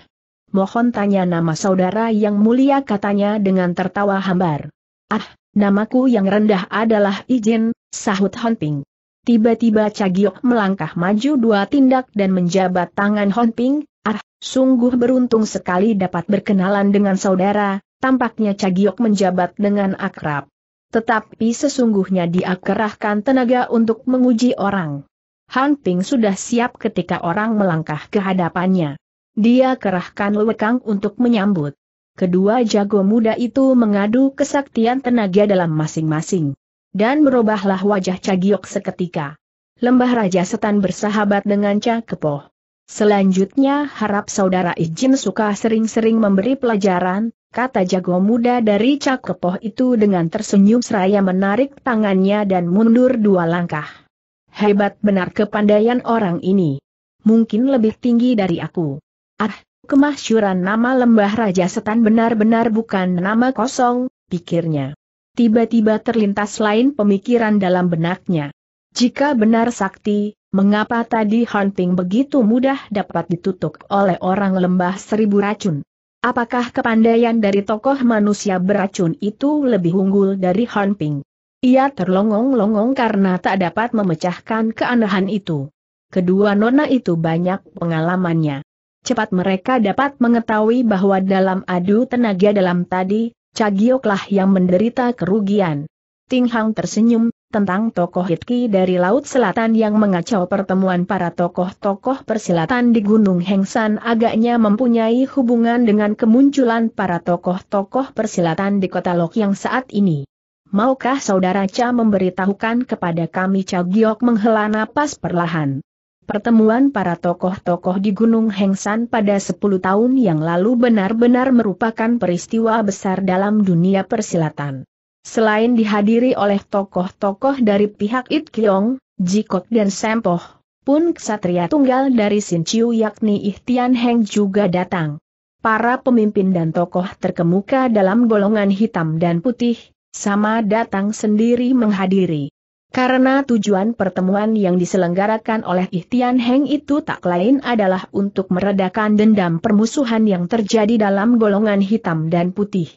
Mohon tanya nama saudara yang mulia, katanya dengan tertawa hambar. Ah, namaku yang rendah adalah Ijin, sahut Hon Ping. Tiba-tiba Cha Giok melangkah maju dua tindak dan menjabat tangan Hon Ping. Ah, sungguh beruntung sekali dapat berkenalan dengan saudara. Tampaknya Cha Giok menjabat dengan akrab. Tetapi sesungguhnya dia kerahkan tenaga untuk menguji orang. Hon Ping sudah siap ketika orang melangkah ke hadapannya. Dia kerahkan lekang untuk menyambut. Kedua jago muda itu mengadu kesaktian tenaga dalam masing-masing. Dan berubahlah wajah Cha Giok seketika. Lembah Raja Setan bersahabat dengan Cha Kepoh. Selanjutnya harap saudara Ijin suka sering-sering memberi pelajaran, kata jago muda dari Cha Kepoh itu dengan tersenyum seraya menarik tangannya dan mundur dua langkah. Hebat benar kepandaian orang ini. Mungkin lebih tinggi dari aku. Ah, kemasyuran nama Lembah Raja Setan benar-benar bukan nama kosong, pikirnya. Tiba-tiba terlintas lain pemikiran dalam benaknya. Jika benar sakti, mengapa tadi Hon Ping begitu mudah dapat ditutup oleh orang lembah seribu racun? Apakah kepandaian dari tokoh manusia beracun itu lebih unggul dari Hon Ping? Ia terlongong-longong karena tak dapat memecahkan keanehan itu. Kedua nona itu banyak pengalamannya. Cepat mereka dapat mengetahui bahwa dalam adu tenaga dalam tadi, Cha Gioklah yang menderita kerugian. Ting Hang tersenyum, tentang tokoh Hitki dari Laut Selatan yang mengacau pertemuan para tokoh-tokoh persilatan di Gunung Hengsan agaknya mempunyai hubungan dengan kemunculan para tokoh-tokoh persilatan di Kota Lok yang saat ini. Maukah saudara Cha memberitahukan kepada kami? Cha Giok menghela napas perlahan. Pertemuan para tokoh-tokoh di Gunung Hengsan pada sepuluh tahun yang lalu benar-benar merupakan peristiwa besar dalam dunia persilatan. Selain dihadiri oleh tokoh-tokoh dari pihak It Kiong, Jikok dan Sempoh, pun ksatria tunggal dari Sin Chiu yakni Ihtian Heng juga datang. Para pemimpin dan tokoh terkemuka dalam golongan hitam dan putih, sama datang sendiri menghadiri. Karena tujuan pertemuan yang diselenggarakan oleh Ihtian Heng itu tak lain adalah untuk meredakan dendam permusuhan yang terjadi dalam golongan hitam dan putih.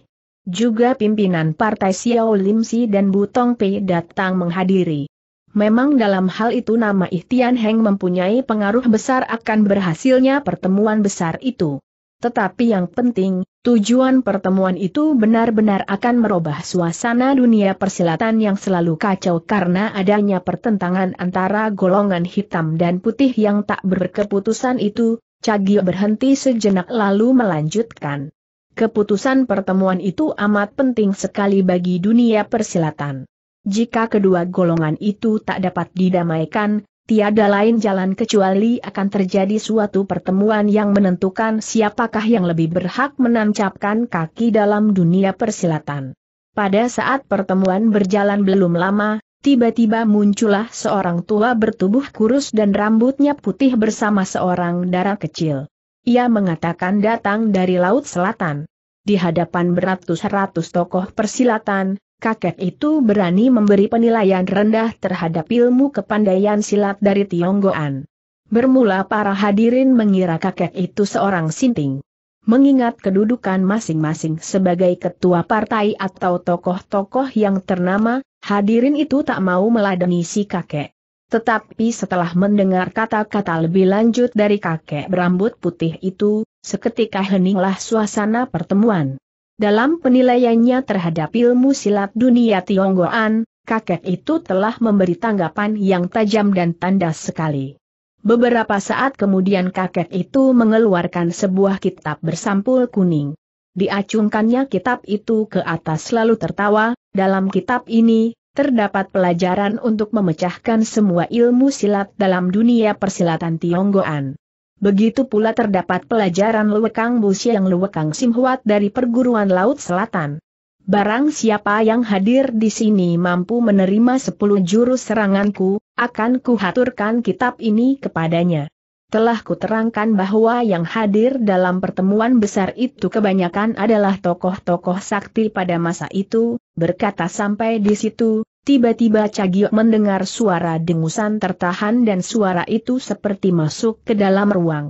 Juga pimpinan partai Xiao Lim Si dan Bu Tong Pei datang menghadiri. Memang dalam hal itu nama Ihtian Heng mempunyai pengaruh besar akan berhasilnya pertemuan besar itu. Tetapi yang penting, tujuan pertemuan itu benar-benar akan merubah suasana dunia persilatan yang selalu kacau karena adanya pertentangan antara golongan hitam dan putih yang tak berkeputusan itu. Cha Giok berhenti sejenak lalu melanjutkan. Keputusan pertemuan itu amat penting sekali bagi dunia persilatan. Jika kedua golongan itu tak dapat didamaikan, tiada lain jalan kecuali akan terjadi suatu pertemuan yang menentukan siapakah yang lebih berhak menancapkan kaki dalam dunia persilatan. Pada saat pertemuan berjalan belum lama, tiba-tiba muncullah seorang tua bertubuh kurus dan rambutnya putih bersama seorang dara kecil. Ia mengatakan datang dari Laut Selatan. Di hadapan beratus-ratus tokoh persilatan, kakek itu berani memberi penilaian rendah terhadap ilmu kepandaian silat dari Tionggoan. Bermula para hadirin mengira kakek itu seorang sinting. Mengingat kedudukan masing-masing sebagai ketua partai atau tokoh-tokoh yang ternama, hadirin itu tak mau meladeni si kakek. Tetapi setelah mendengar kata-kata lebih lanjut dari kakek berambut putih itu, seketika heninglah suasana pertemuan. dalam penilaiannya terhadap ilmu silat dunia Tionggoan, kakek itu telah memberi tanggapan yang tajam dan tandas sekali. Beberapa saat kemudian kakek itu mengeluarkan sebuah kitab bersampul kuning. Diacungkannya kitab itu ke atas lalu tertawa, dalam kitab ini, terdapat pelajaran untuk memecahkan semua ilmu silat dalam dunia persilatan Tionggoan. Begitu pula terdapat pelajaran Luekang Busiang Luekang Simhuat dari perguruan laut selatan. Barang siapa yang hadir di sini mampu menerima sepuluh jurus seranganku, akan kuhaturkan kitab ini kepadanya. Telah kuterangkan bahwa yang hadir dalam pertemuan besar itu kebanyakan adalah tokoh-tokoh sakti pada masa itu. Berkata sampai di situ, tiba-tiba Cagio mendengar suara dengusan tertahan dan suara itu seperti masuk ke dalam ruang.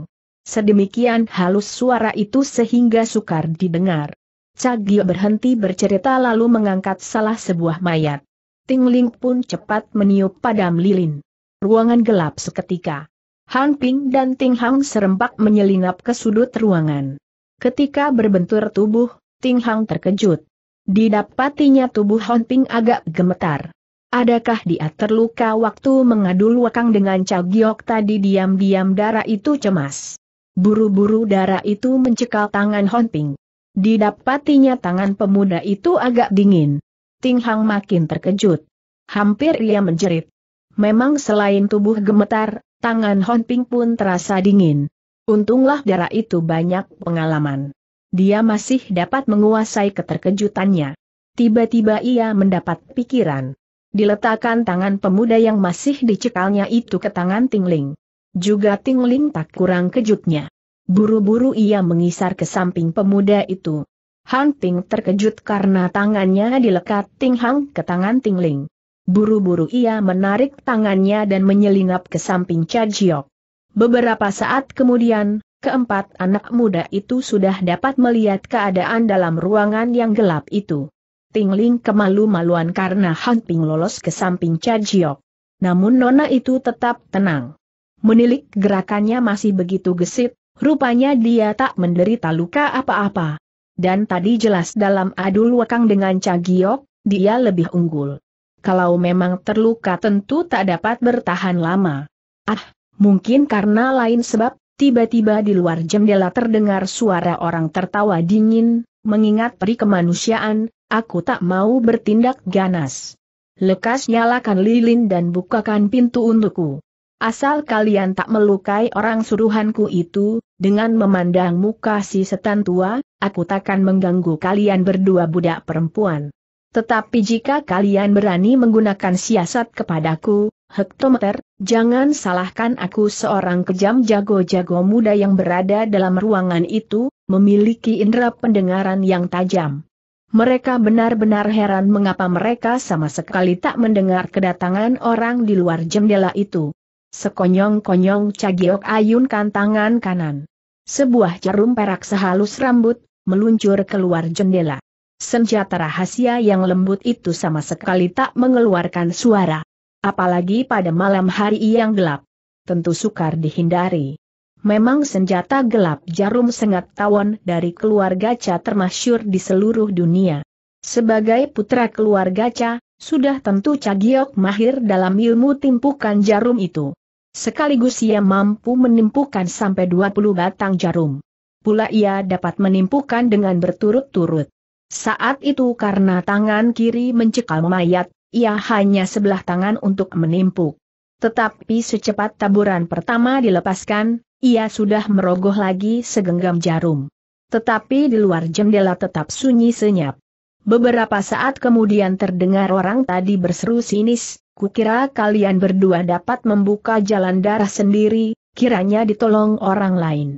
Sedemikian halus suara itu sehingga sukar didengar. Cagio berhenti bercerita lalu mengangkat salah sebuah mayat. Tingling pun cepat meniup padam lilin. Ruangan gelap seketika. Han Ping dan Ting Hang serempak menyelinap ke sudut ruangan. Ketika berbentur tubuh, Ting Hang terkejut. Didapatinya tubuh Han Ping agak gemetar. Adakah dia terluka waktu mengadu Luekang dengan Cagiok tadi? Diam-diam darah itu cemas. Buru-buru darah itu mencekal tangan Han Ping. Didapatinya tangan pemuda itu agak dingin. Ting Hang makin terkejut. Hampir ia menjerit. Memang selain tubuh gemetar, tangan Han Ping pun terasa dingin. Untunglah darah itu banyak pengalaman. Dia masih dapat menguasai keterkejutannya. Tiba-tiba ia mendapat pikiran. Diletakkan tangan pemuda yang masih dicekalnya itu ke tangan Tingling. Juga Tingling tak kurang kejutnya. Buru-buru ia mengisar ke samping pemuda itu. Han Ping terkejut karena tangannya dilekat Ting Hang ke tangan Tingling. Buru-buru ia menarik tangannya dan menyelinap ke samping Cagiok. Beberapa saat kemudian, keempat anak muda itu sudah dapat melihat keadaan dalam ruangan yang gelap itu. Tingling kemalu-maluan karena Han Ping lolos ke samping Cagiok. Namun nona itu tetap tenang. Menilik gerakannya masih begitu gesit, rupanya dia tak menderita luka apa-apa. Dan tadi jelas dalam adu Luekang dengan Cagiok, dia lebih unggul. Kalau memang terluka tentu tak dapat bertahan lama. Ah, mungkin karena lain sebab, tiba-tiba di luar jendela terdengar suara orang tertawa dingin, mengingat peri kemanusiaan, aku tak mau bertindak ganas. Lekas nyalakan lilin dan bukakan pintu untukku. Asal kalian tak melukai orang suruhanku itu, dengan memandang muka si setan tua, aku takkan mengganggu kalian berdua budak perempuan. Tetapi jika kalian berani menggunakan siasat kepadaku, hektometer, jangan salahkan aku seorang kejam. Jago-jago muda yang berada dalam ruangan itu, memiliki indera pendengaran yang tajam. Mereka benar-benar heran mengapa mereka sama sekali tak mendengar kedatangan orang di luar jendela itu. Sekonyong-konyong Cagiok ayunkan tangan kanan. Sebuah jarum perak sehalus rambut, meluncur keluar jendela. Senjata rahasia yang lembut itu sama sekali tak mengeluarkan suara. Apalagi pada malam hari yang gelap. Tentu sukar dihindari. Memang senjata gelap jarum sengat tawon dari keluarga Cha termasyur di seluruh dunia. Sebagai putra keluarga Cha, sudah tentu Cagiok mahir dalam ilmu timpukan jarum itu. Sekaligus ia mampu menimpukan sampai dua puluh batang jarum. Pula ia dapat menimpukan dengan berturut-turut. Saat itu karena tangan kiri mencekal mayat, ia hanya sebelah tangan untuk menimpuk. Tetapi secepat taburan pertama dilepaskan, ia sudah merogoh lagi segenggam jarum. Tetapi di luar jendela tetap sunyi senyap. Beberapa saat kemudian terdengar orang tadi berseru sinis, kukira kalian berdua dapat membuka jalan darah sendiri, kiranya ditolong orang lain.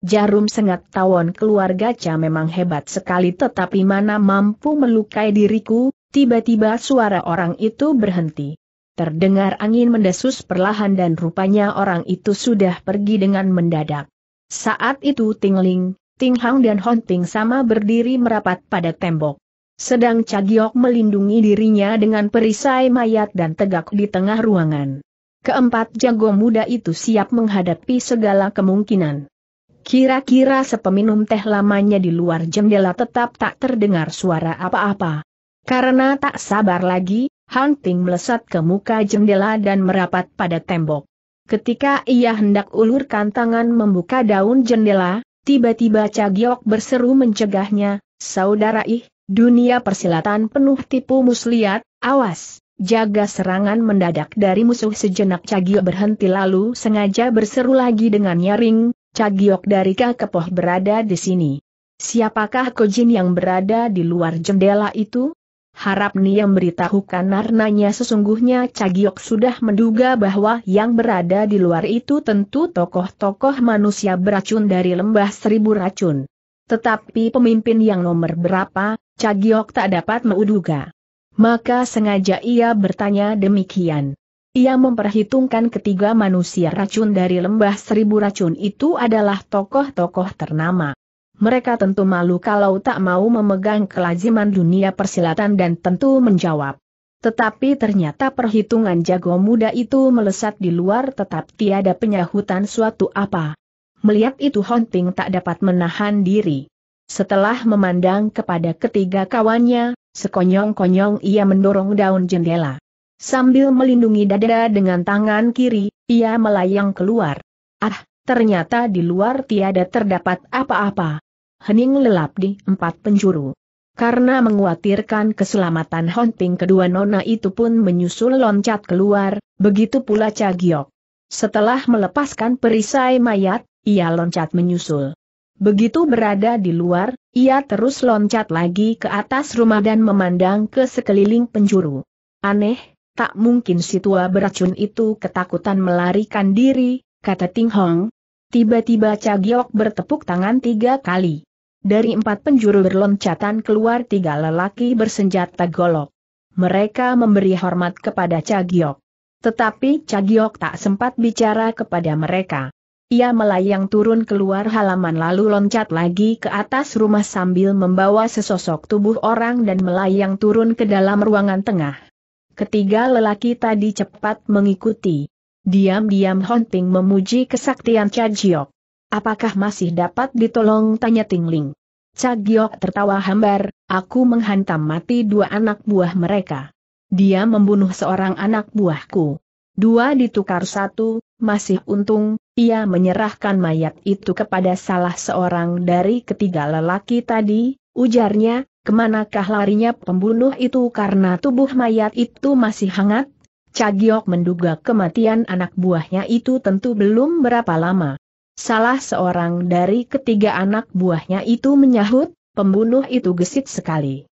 Jarum sengat tawon keluarga Cha memang hebat sekali tetapi mana mampu melukai diriku. Tiba-tiba suara orang itu berhenti. Terdengar angin mendesus perlahan dan rupanya orang itu sudah pergi dengan mendadak. Saat itu Tingling, Ting Hang dan Han Ping sama berdiri merapat pada tembok. Sedang Cagiok melindungi dirinya dengan perisai mayat dan tegak di tengah ruangan. Keempat jago muda itu siap menghadapi segala kemungkinan. Kira-kira sepeminum teh lamanya di luar jendela tetap tak terdengar suara apa-apa. Karena tak sabar lagi, Han Ting melesat ke muka jendela dan merapat pada tembok. Ketika ia hendak ulurkan tangan membuka daun jendela, tiba-tiba Cha Giok berseru mencegahnya, "Saudara ih, dunia persilatan penuh tipu muslihat, awas, jaga serangan mendadak dari musuh." Sejenak Cha Giok berhenti lalu sengaja berseru lagi dengan nyaring, "Cha Giok dari Kakepoh berada di sini. Siapakah Kojin yang berada di luar jendela itu? Harap Niam beritahukan karenanya." Sesungguhnya Cha Giok sudah menduga bahwa yang berada di luar itu tentu tokoh-tokoh manusia beracun dari lembah seribu racun. Tetapi pemimpin yang nomor berapa, Cha Giok tak dapat menduga. Maka sengaja ia bertanya demikian. Ia memperhitungkan ketiga manusia racun dari lembah seribu racun itu adalah tokoh-tokoh ternama. Mereka tentu malu kalau tak mau memegang kelaziman dunia persilatan dan tentu menjawab. Tetapi ternyata perhitungan jago muda itu melesat di luar tetap tiada penyahutan suatu apa. Melihat itu Han Ting tak dapat menahan diri. Setelah memandang kepada ketiga kawannya, sekonyong-konyong ia mendorong daun jendela. Sambil melindungi dada dengan tangan kiri, ia melayang keluar. Ah, ternyata di luar tiada terdapat apa-apa. Hening lelap di empat penjuru. Karena mengkhawatirkan keselamatan Han Ting, kedua nona itu pun menyusul loncat keluar, begitu pula Cha Giok. Setelah melepaskan perisai mayat, ia loncat menyusul. Begitu berada di luar, ia terus loncat lagi ke atas rumah dan memandang ke sekeliling penjuru. Aneh. Tak mungkin si tua beracun itu ketakutan melarikan diri, kata Ting Hong. Tiba-tiba Cha Giok bertepuk tangan tiga kali. Dari empat penjuru berloncatan keluar tiga lelaki bersenjata golok. Mereka memberi hormat kepada Cha Giok. Tetapi Cha Giok tak sempat bicara kepada mereka. Ia melayang turun keluar halaman lalu loncat lagi ke atas rumah sambil membawa sesosok tubuh orang dan melayang turun ke dalam ruangan tengah. Ketiga lelaki tadi cepat mengikuti. Diam-diam Han Ting memuji kesaktian Cha Giok. "Apakah masih dapat ditolong?" tanya Ting Ling. Cha Giok tertawa hambar, "Aku menghantam mati dua anak buah mereka. Dia membunuh seorang anak buahku. Dua ditukar satu, masih untung." Ia menyerahkan mayat itu kepada salah seorang dari ketiga lelaki tadi, ujarnya, "Kemanakah larinya pembunuh itu?" Karena tubuh mayat itu masih hangat, Cha Giok menduga kematian anak buahnya itu tentu belum berapa lama. Salah seorang dari ketiga anak buahnya itu menyahut, "Pembunuh itu gesit sekali.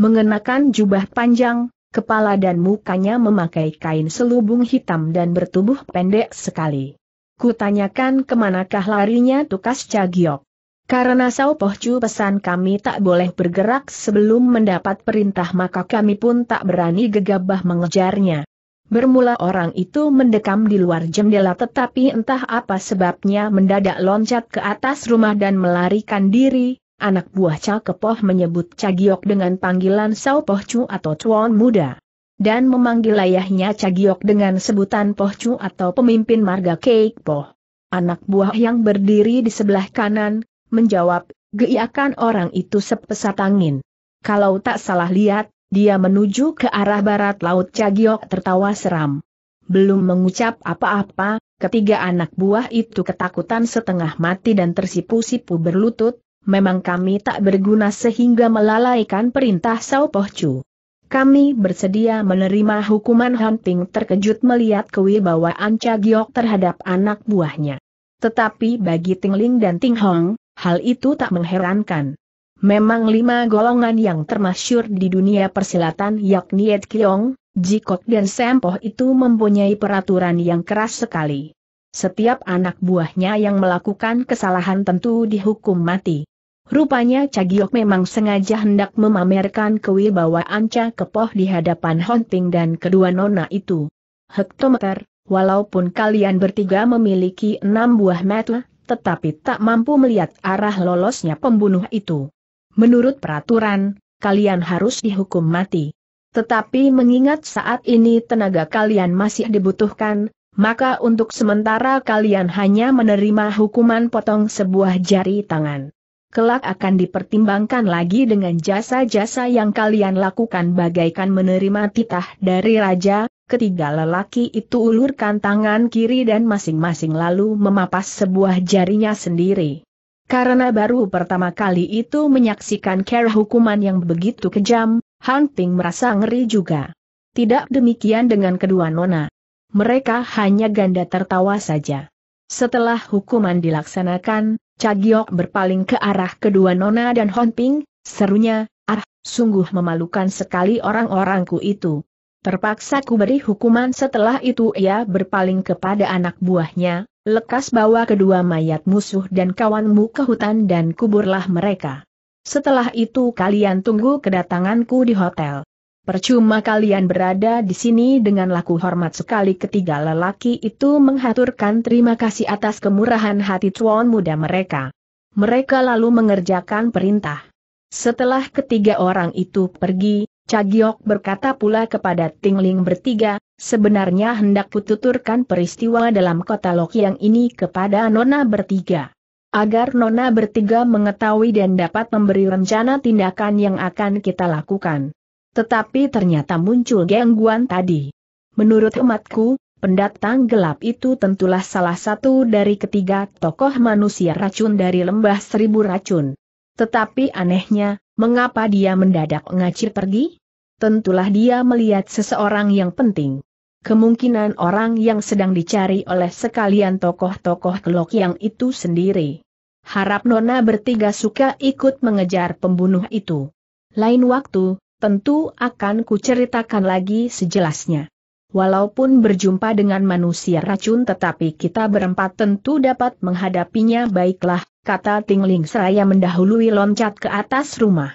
Mengenakan jubah panjang, kepala dan mukanya memakai kain selubung hitam dan bertubuh pendek sekali. Kutanyakan kemanakah larinya?" tukas Cha Giok. "Karena Sao Pohcu pesan kami tak boleh bergerak sebelum mendapat perintah, maka kami pun tak berani gegabah mengejarnya. Bermula orang itu mendekam di luar jendela tetapi entah apa sebabnya mendadak loncat ke atas rumah dan melarikan diri." Anak buah Cha Kepoh menyebut Cha Giok dengan panggilan Sao Pohcu atau Tuan Muda. Dan memanggil ayahnya Cha Giok dengan sebutan Pohcu atau pemimpin marga Kepoh. Anak buah yang berdiri di sebelah kanan menjawab, "Geiakan orang itu sepesat angin. Kalau tak salah lihat, dia menuju ke arah barat laut." Cha Giok tertawa seram. Belum mengucap apa-apa, ketiga anak buah itu ketakutan setengah mati dan tersipu-sipu berlutut, "Memang kami tak berguna sehingga melalaikan perintah Sao Pohcu. Kami bersedia menerima hukuman." Han Ting terkejut melihat kewibawaan Cha Giok terhadap anak buahnya. Tetapi bagi Ting Ling dan Ting Hong, hal itu tak mengherankan. Memang lima golongan yang termasyur di dunia persilatan yakni Ed Kiong, Jikok dan Sempoh itu mempunyai peraturan yang keras sekali. Setiap anak buahnya yang melakukan kesalahan tentu dihukum mati. Rupanya Cha Giok memang sengaja hendak memamerkan kewibawaan Cha Kepoh di hadapan Han Ting dan kedua nona itu. "Hektometer, walaupun kalian bertiga memiliki enam buah mata, tetapi tak mampu melihat arah lolosnya pembunuh itu. Menurut peraturan, kalian harus dihukum mati. Tetapi mengingat saat ini tenaga kalian masih dibutuhkan, maka untuk sementara kalian hanya menerima hukuman potong sebuah jari tangan. Kelak akan dipertimbangkan lagi dengan jasa-jasa yang kalian lakukan, bagaikan menerima titah dari raja." Ketiga lelaki itu ulurkan tangan kiri dan masing-masing lalu memapas sebuah jarinya sendiri. Karena baru pertama kali itu menyaksikan cara hukuman yang begitu kejam, Han Ping merasa ngeri juga. Tidak demikian dengan kedua nona. Mereka hanya ganda tertawa saja. Setelah hukuman dilaksanakan, Cagiok berpaling ke arah kedua nona dan Han Ping, serunya, "Ah, sungguh memalukan sekali orang-orangku itu. Terpaksa ku beri hukuman." Setelah itu ia berpaling kepada anak buahnya, "Lekas bawa kedua mayat musuh dan kawanmu ke hutan dan kuburlah mereka. Setelah itu kalian tunggu kedatanganku di hotel. Percuma kalian berada di sini." Dengan laku hormat sekali ketiga lelaki itu menghaturkan terima kasih atas kemurahan hati tuan muda mereka. Mereka lalu mengerjakan perintah. Setelah ketiga orang itu pergi, Cagiok berkata pula kepada Tingling bertiga, "Sebenarnya hendak kututurkan peristiwa dalam kota Lokiang ini kepada nona bertiga, agar nona bertiga mengetahui dan dapat memberi rencana tindakan yang akan kita lakukan. Tetapi ternyata muncul gangguan tadi. Menurut hematku, pendatang gelap itu tentulah salah satu dari ketiga tokoh manusia racun dari lembah seribu racun. Tetapi anehnya, mengapa dia mendadak ngacir pergi? Tentulah dia melihat seseorang yang penting. Kemungkinan orang yang sedang dicari oleh sekalian tokoh-tokoh kelok yang itu sendiri. Harap nona bertiga suka ikut mengejar pembunuh itu. Lain waktu, tentu akan kuceritakan lagi sejelasnya. Walaupun berjumpa dengan manusia racun tetapi kita berempat tentu dapat menghadapinya." "Baiklah," kata Tingling seraya mendahului loncat ke atas rumah.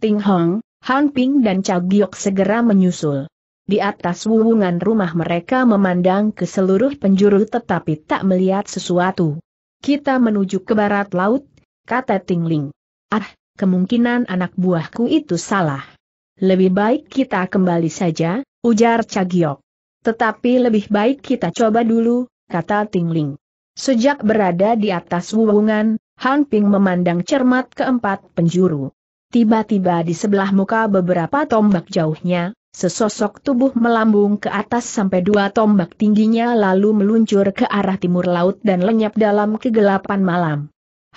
Ting Hong, Han Ping dan Cagiok segera menyusul. Di atas wuwungan rumah mereka memandang ke seluruh penjuru tetapi tak melihat sesuatu. "Kita menuju ke barat laut," kata Tingling. "Ah, kemungkinan anak buahku itu salah. Lebih baik kita kembali saja," ujar Cagiok. "Tetapi lebih baik kita coba dulu," kata Tingling. Sejak berada di atas wuwungan, Han Ping memandang cermat keempat penjuru. Tiba-tiba di sebelah muka beberapa tombak jauhnya, sesosok tubuh melambung ke atas sampai dua tombak tingginya lalu meluncur ke arah timur laut dan lenyap dalam kegelapan malam.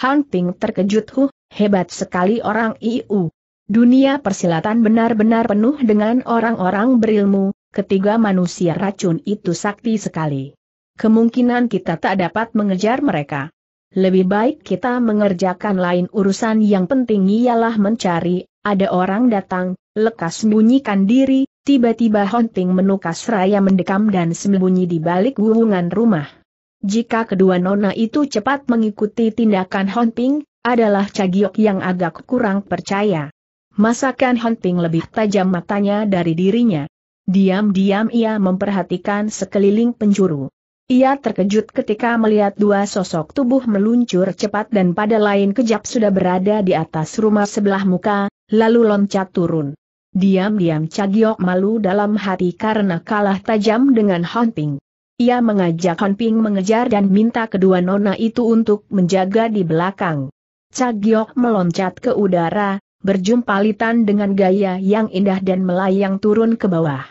Han Ping terkejut. "Huh, hebat sekali orang I U. Dunia persilatan benar-benar penuh dengan orang-orang berilmu. Ketiga manusia racun itu sakti sekali. Kemungkinan kita tak dapat mengejar mereka. Lebih baik kita mengerjakan lain urusan yang penting ialah mencari." "Ada orang datang, lekas sembunyikan diri," tiba-tiba Han Ping menukas seraya mendekam dan sembunyi di balik wuwungan rumah. Jika kedua nona itu cepat mengikuti tindakan Han Ping, adalah Cagiok yang agak kurang percaya. Masakan Han Ping lebih tajam matanya dari dirinya. Diam-diam ia memperhatikan sekeliling penjuru. Ia terkejut ketika melihat dua sosok tubuh meluncur cepat dan pada lain kejap sudah berada di atas rumah sebelah muka, lalu loncat turun. Diam-diam Cagiok malu dalam hati karena kalah tajam dengan Han Ping. Ia mengajak Han Ping mengejar dan minta kedua nona itu untuk menjaga di belakang. Cagiok meloncat ke udara, berjumpalitan dengan gaya yang indah dan melayang turun ke bawah.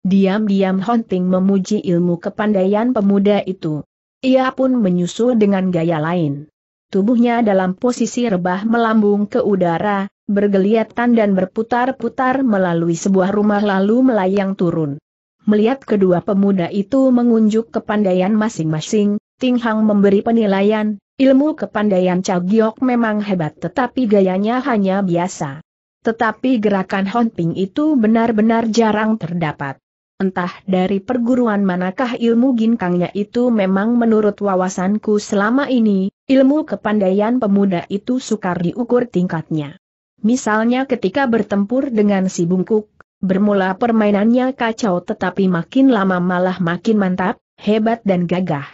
Diam-diam Han Ping memuji ilmu kepandaian pemuda itu. Ia pun menyusul dengan gaya lain. Tubuhnya dalam posisi rebah melambung ke udara, bergeliatan dan berputar-putar melalui sebuah rumah lalu melayang turun. Melihat kedua pemuda itu mengunjuk kepandaian masing-masing, Ting Hang memberi penilaian, "Ilmu kepandaian Cagiok memang hebat tetapi gayanya hanya biasa. Tetapi gerakan Han Ping itu benar-benar jarang terdapat. Entah dari perguruan manakah ilmu ginkangnya itu. Memang menurut wawasanku selama ini, ilmu kepandaian pemuda itu sukar diukur tingkatnya. Misalnya ketika bertempur dengan si bungkuk, bermula permainannya kacau tetapi makin lama malah makin mantap, hebat dan gagah.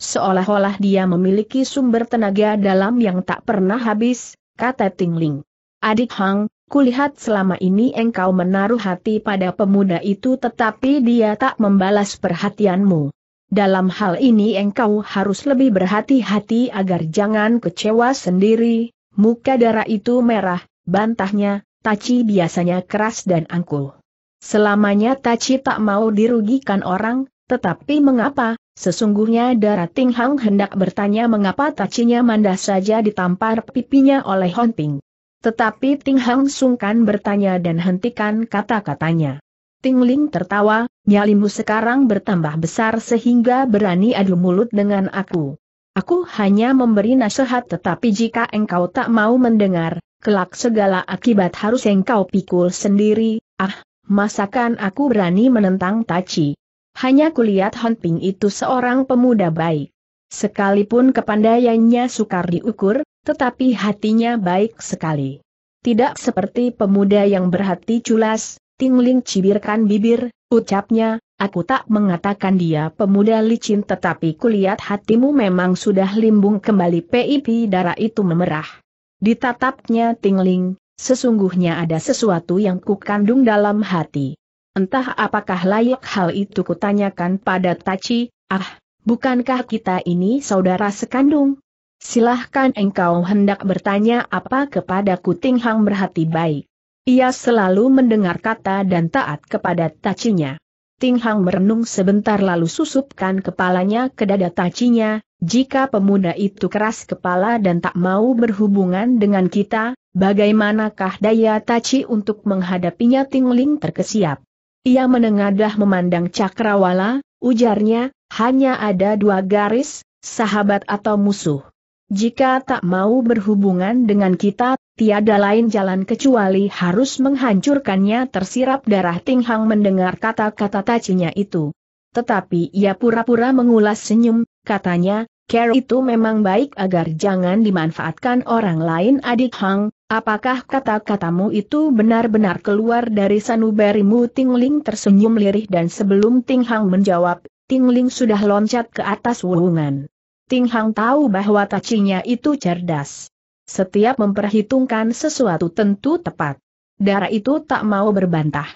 Seolah-olah dia memiliki sumber tenaga dalam yang tak pernah habis," kata Tingling. "Adik Hang, kulihat selama ini engkau menaruh hati pada pemuda itu tetapi dia tak membalas perhatianmu. Dalam hal ini engkau harus lebih berhati-hati agar jangan kecewa sendiri." Muka Dara itu merah, bantahnya, "Taci biasanya keras dan angkuh. Selamanya Taci tak mau dirugikan orang, tetapi mengapa?" Sesungguhnya Dara Ting Hang hendak bertanya mengapa Tacinya mandah saja ditampar pipinya oleh Hon Ping. Tetapi Ting Hang sungkan bertanya dan hentikan kata-katanya. Ting Ling tertawa, "Nyalimu sekarang bertambah besar sehingga berani adu mulut dengan aku. Aku hanya memberi nasihat, tetapi jika engkau tak mau mendengar, kelak segala akibat harus engkau pikul sendiri." "Ah, masakan aku berani menentang Taci? Hanya kulihat Hon Ping itu seorang pemuda baik. Sekalipun kepandaiannya sukar diukur, tetapi hatinya baik sekali. Tidak seperti pemuda yang berhati culas." Ting Ling cibirkan bibir, ucapnya, "Aku tak mengatakan dia pemuda licin, tetapi kulihat hatimu memang sudah limbung kembali." P I P Darah itu memerah. Ditatapnya Ting Ling, "Sesungguhnya ada sesuatu yang kukandung dalam hati. Entah apakah layak hal itu kutanyakan pada Taci." "Ah, bukankah kita ini saudara sekandung? Silahkan engkau hendak bertanya apa kepadaku." Ting Hang berhati baik. Ia selalu mendengar kata dan taat kepada Tacinya. Ting Hang merenung sebentar lalu susupkan kepalanya ke dada Tacinya, "Jika pemuda itu keras kepala dan tak mau berhubungan dengan kita, bagaimanakah daya Taci untuk menghadapinya?" Ting Ling terkesiap. Ia menengadah memandang Cakrawala, ujarnya, "Hanya ada dua garis, sahabat atau musuh. Jika tak mau berhubungan dengan kita, tiada lain jalan kecuali harus menghancurkannya." Tersirap darah Ting Hang mendengar kata-kata Tacinya itu. Tetapi ia pura-pura mengulas senyum, katanya, "Care itu memang baik agar jangan dimanfaatkan orang lain." "Adik Hang, apakah kata-katamu itu benar-benar keluar dari sanubarimu?" Ting Ling tersenyum lirih dan sebelum Ting Hang menjawab, Ting Ling sudah loncat ke atas wuhungan. Ting Hang tahu bahwa Tacinya itu cerdas. Setiap memperhitungkan sesuatu tentu tepat. Darah itu tak mau berbantah.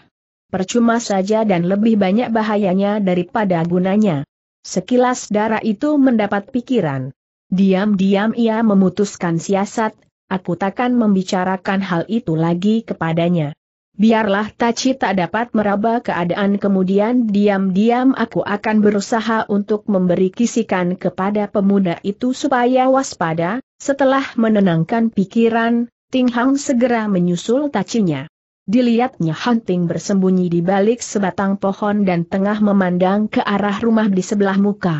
Percuma saja dan lebih banyak bahayanya daripada gunanya. Sekilas darah itu mendapat pikiran. Diam-diam ia memutuskan siasat, "Aku takkan membicarakan hal itu lagi kepadanya. Biarlah Taci tak dapat meraba keadaan, kemudian diam-diam aku akan berusaha untuk memberi kisikan kepada pemuda itu supaya waspada." Setelah menenangkan pikiran, Ting Hang segera menyusul Tacinya. Dilihatnya Hon Ping bersembunyi di balik sebatang pohon dan tengah memandang ke arah rumah di sebelah muka.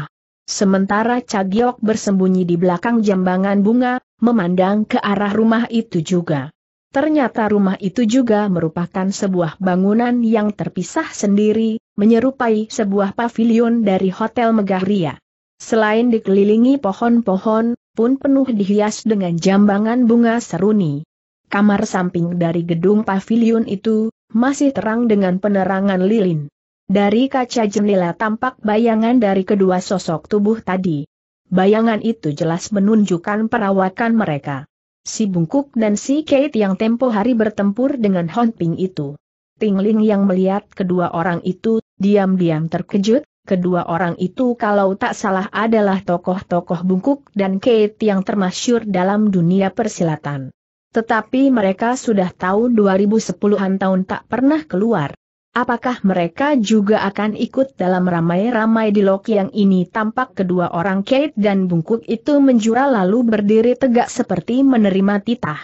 Sementara Cha Giok bersembunyi di belakang jambangan bunga, memandang ke arah rumah itu juga. Ternyata rumah itu juga merupakan sebuah bangunan yang terpisah sendiri, menyerupai sebuah pavilion dari Hotel Megah Ria. Selain dikelilingi pohon-pohon, pun penuh dihias dengan jambangan bunga seruni. Kamar samping dari gedung pavilion itu masih terang dengan penerangan lilin. Dari kaca jendela tampak bayangan dari kedua sosok tubuh tadi. Bayangan itu jelas menunjukkan perawakan mereka. Si Bungkuk dan si Kate yang tempo hari bertempur dengan Hon Ping itu. Ting Ling yang melihat kedua orang itu, diam-diam terkejut. Kedua orang itu kalau tak salah adalah tokoh-tokoh Bungkuk dan Kate yang termasyhur dalam dunia persilatan. Tetapi mereka sudah tahun dua ribu sepuluhan tahun tak pernah keluar. Apakah mereka juga akan ikut dalam ramai-ramai di loki yang ini? Tampak kedua orang Kate dan Bungkuk itu menjura lalu berdiri tegak seperti menerima titah.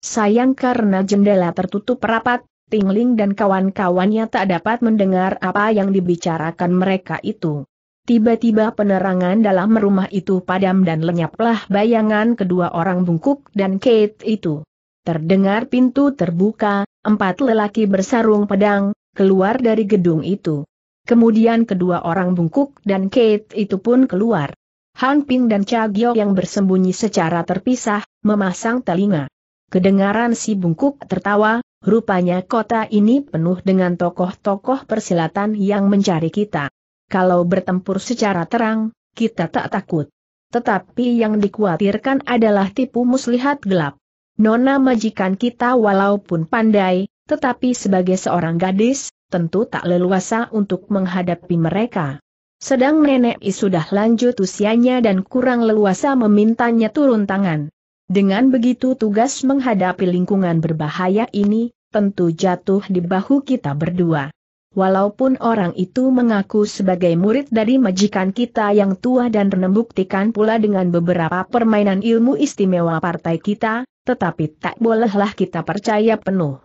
Sayang karena jendela tertutup rapat, Ting Ling dan kawan-kawannya tak dapat mendengar apa yang dibicarakan mereka itu. Tiba-tiba penerangan dalam rumah itu padam dan lenyaplah bayangan kedua orang Bungkuk dan Kate itu. Terdengar pintu terbuka, empat lelaki bersarung pedang keluar dari gedung itu. Kemudian kedua orang Bungkuk dan Kate itu pun keluar. Hon Ping dan Cha Giok yang bersembunyi secara terpisah, memasang telinga. Kedengaran si Bungkuk tertawa, "Rupanya kota ini penuh dengan tokoh-tokoh persilatan yang mencari kita. Kalau bertempur secara terang, kita tak takut. Tetapi yang dikhawatirkan adalah tipu muslihat gelap. Nona majikan kita walaupun pandai, tetapi sebagai seorang gadis, tentu tak leluasa untuk menghadapi mereka. Sedang Nenek I sudah lanjut usianya dan kurang leluasa memintanya turun tangan. Dengan begitu tugas menghadapi lingkungan berbahaya ini, tentu jatuh di bahu kita berdua. Walaupun orang itu mengaku sebagai murid dari majikan kita yang tua dan membuktikan pula dengan beberapa permainan ilmu istimewa partai kita, tetapi tak bolehlah kita percaya penuh.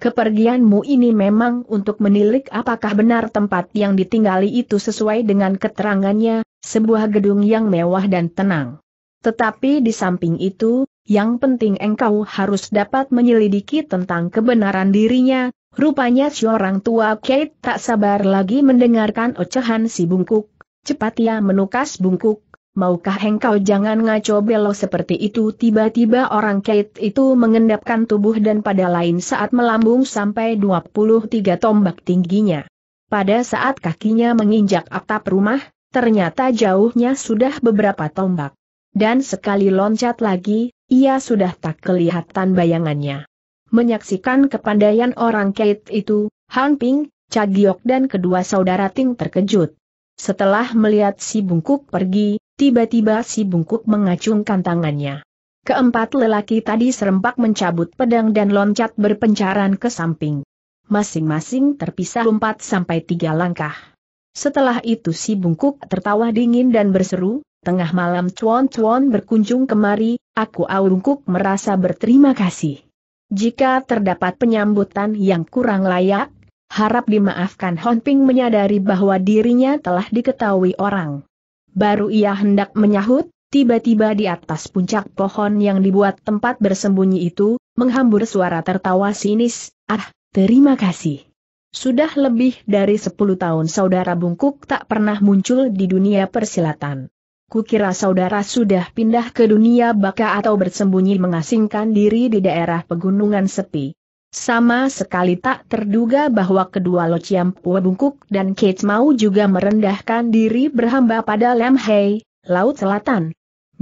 Kepergianmu ini memang untuk menilik apakah benar tempat yang ditinggali itu sesuai dengan keterangannya, sebuah gedung yang mewah dan tenang. Tetapi di samping itu, yang penting engkau harus dapat menyelidiki tentang kebenaran dirinya. Rupanya si orang tua Kate tak sabar lagi mendengarkan ocehan si bungkuk. Cepat ia menukas bungkuk, "Maukah engkau jangan ngaco belok seperti itu?" Tiba-tiba orang Kate itu mengendapkan tubuh dan pada lain saat melambung sampai dua puluh tiga tombak tingginya. Pada saat kakinya menginjak atap rumah, ternyata jauhnya sudah beberapa tombak. Dan sekali loncat lagi, ia sudah tak kelihatan bayangannya. Menyaksikan kepandaian orang Kate itu, Han Ping, Cha Giok dan kedua saudara Ting terkejut. Setelah melihat si bungkuk pergi, tiba-tiba si bungkuk mengacungkan tangannya. Keempat lelaki tadi serempak mencabut pedang dan loncat berpencaran ke samping. Masing-masing terpisah empat sampai tiga langkah. Setelah itu si bungkuk tertawa dingin dan berseru, "Tengah malam cuan-cuan berkunjung kemari, aku Aurungkuk merasa berterima kasih. Jika terdapat penyambutan yang kurang layak, harap dimaafkan." Han Ping menyadari bahwa dirinya telah diketahui orang. Baru ia hendak menyahut, tiba-tiba di atas puncak pohon yang dibuat tempat bersembunyi itu, menghambur suara tertawa sinis, "Ah, terima kasih." Sudah lebih dari sepuluh tahun saudara bungkuk tak pernah muncul di dunia persilatan. Kukira saudara sudah pindah ke dunia baka atau bersembunyi mengasingkan diri di daerah pegunungan sepi. Sama sekali tak terduga bahwa kedua Lo Ciam Pue Bungkuk dan Kate mau juga merendahkan diri berhamba pada Lam Hei, Laut Selatan.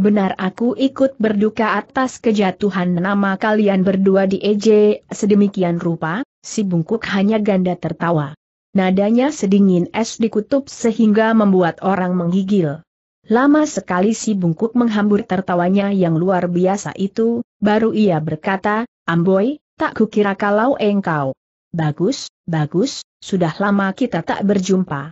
Benar aku ikut berduka atas kejatuhan nama kalian berdua di E J. Sedemikian rupa, si bungkuk hanya ganda tertawa. Nadanya sedingin es dikutub sehingga membuat orang menggigil. Lama sekali si bungkuk menghambur tertawanya yang luar biasa itu, baru ia berkata, "Amboi, tak kukira kalau engkau." "Bagus, bagus, sudah lama kita tak berjumpa.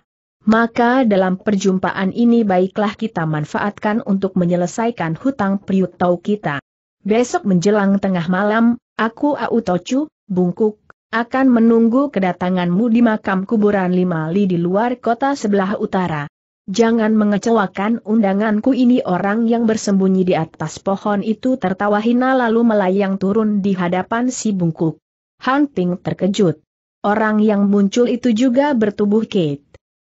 Maka dalam perjumpaan ini baiklah kita manfaatkan untuk menyelesaikan hutang priut tau kita. Besok menjelang tengah malam, aku Au Tocu, bungkuk, akan menunggu kedatanganmu di makam kuburan lima li di luar kota sebelah utara. Jangan mengecewakan undanganku." Ini orang yang bersembunyi di atas pohon itu tertawa hina lalu melayang turun di hadapan si bungkuk. Han Ping terkejut. Orang yang muncul itu juga bertubuh Kate.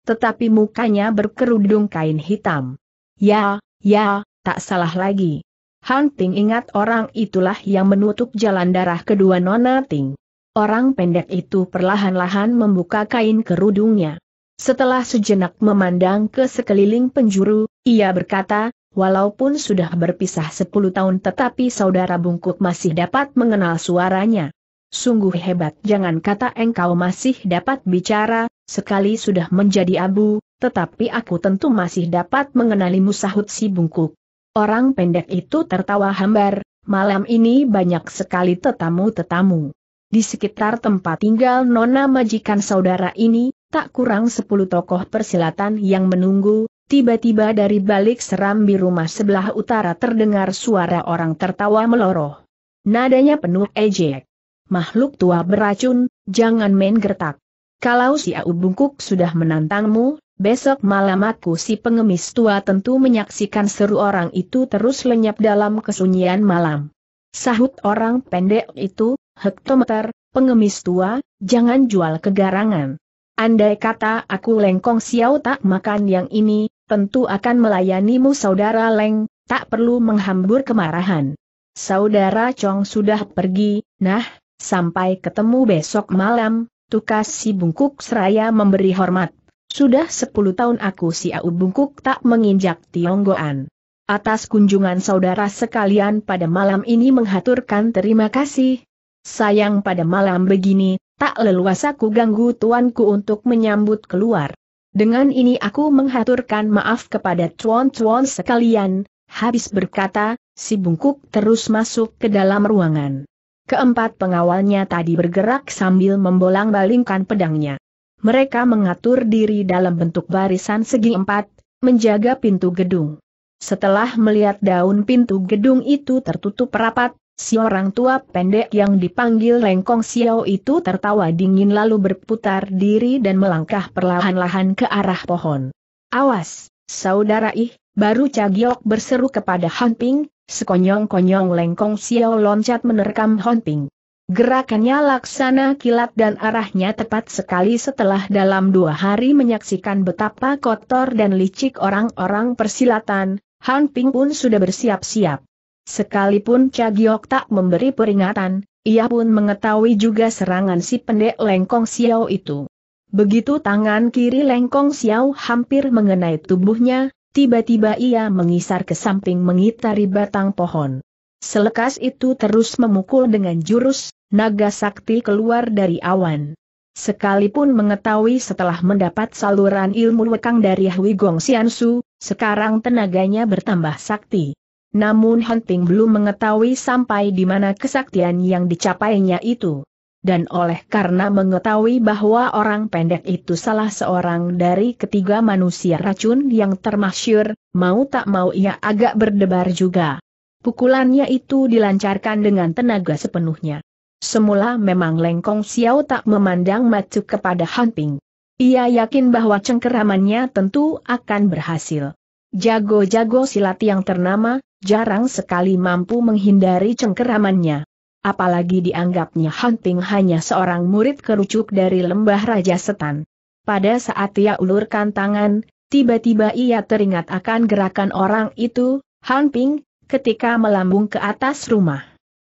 Tetapi mukanya berkerudung kain hitam. Ya, ya, tak salah lagi. Han Ping ingat orang itulah yang menutup jalan darah kedua Nona Ting. Orang pendek itu perlahan-lahan membuka kain kerudungnya. Setelah sejenak memandang ke sekeliling penjuru, ia berkata, "Walaupun sudah berpisah sepuluh tahun tetapi saudara bungkuk masih dapat mengenal suaranya. Sungguh hebat." "Jangan kata engkau masih dapat bicara, sekali sudah menjadi abu, tetapi aku tentu masih dapat mengenalimu," sahut si bungkuk. Orang pendek itu tertawa hambar, "Malam ini banyak sekali tetamu-tetamu. Di sekitar tempat tinggal nona majikan saudara ini, tak kurang sepuluh tokoh persilatan yang menunggu." Tiba-tiba dari balik serambi rumah sebelah utara terdengar suara orang tertawa meloroh. Nadanya penuh ejek. "Makhluk tua beracun, jangan main gertak. Kalau si Au Bungkuk sudah menantangmu, besok malam aku si pengemis tua tentu menyaksikan." Seru orang itu terus lenyap dalam kesunyian malam. Sahut orang pendek itu, "Hektometer, pengemis tua, jangan jual kegarangan. Andai kata aku Lengkong Xiao tak makan yang ini, tentu akan melayanimu." "Saudara Leng, tak perlu menghambur kemarahan. Saudara Chong sudah pergi, nah, sampai ketemu besok malam," tukas si bungkuk seraya memberi hormat. "Sudah sepuluh tahun aku si Au Bungkuk tak menginjak Tionggoan. Atas kunjungan saudara sekalian pada malam ini menghaturkan terima kasih. Sayang pada malam begini, tak leluasa ku ganggu tuanku untuk menyambut keluar. Dengan ini aku menghaturkan maaf kepada tuan-tuan sekalian." Habis berkata, si bungkuk terus masuk ke dalam ruangan. Keempat pengawalnya tadi bergerak sambil membolang-balingkan pedangnya. Mereka mengatur diri dalam bentuk barisan segi empat, menjaga pintu gedung. Setelah melihat daun pintu gedung itu tertutup rapat, si orang tua pendek yang dipanggil Lengkong Xiao itu tertawa dingin lalu berputar diri dan melangkah perlahan-lahan ke arah pohon. "Awas, saudara ih!" Baru Cha Giok berseru kepada Han Ping, sekonyong-konyong Lengkong Xiao loncat menerkam Han Ping. Gerakannya laksana kilat dan arahnya tepat sekali. Setelah dalam dua hari menyaksikan betapa kotor dan licik orang-orang persilatan, Han Ping pun sudah bersiap-siap. Sekalipun Cha Giok tak memberi peringatan, ia pun mengetahui juga serangan si pendek Lengkong Xiao itu. Begitu tangan kiri Lengkong Xiao hampir mengenai tubuhnya, tiba-tiba ia mengisar ke samping mengitari batang pohon. Selekas itu terus memukul dengan jurus naga sakti keluar dari awan. Sekalipun mengetahui setelah mendapat saluran ilmu lekang dari Hui Gong Xiansu, sekarang tenaganya bertambah sakti. Namun Han Ping belum mengetahui sampai di mana kesaktian yang dicapainya itu. Dan oleh karena mengetahui bahwa orang pendek itu salah seorang dari ketiga manusia racun yang termasyhur, mau tak mau ia agak berdebar juga. Pukulannya itu dilancarkan dengan tenaga sepenuhnya. Semula memang Lengkong Xiao tak memandang macu kepada Han Ping. Ia yakin bahwa cengkeramannya tentu akan berhasil. Jago-jago silat yang ternama jarang sekali mampu menghindari cengkeramannya. Apalagi dianggapnya Han Ping hanya seorang murid kerucuk dari Lembah Raja Setan. Pada saat ia ulurkan tangan, tiba-tiba ia teringat akan gerakan orang itu, Han Ping, ketika melambung ke atas rumah.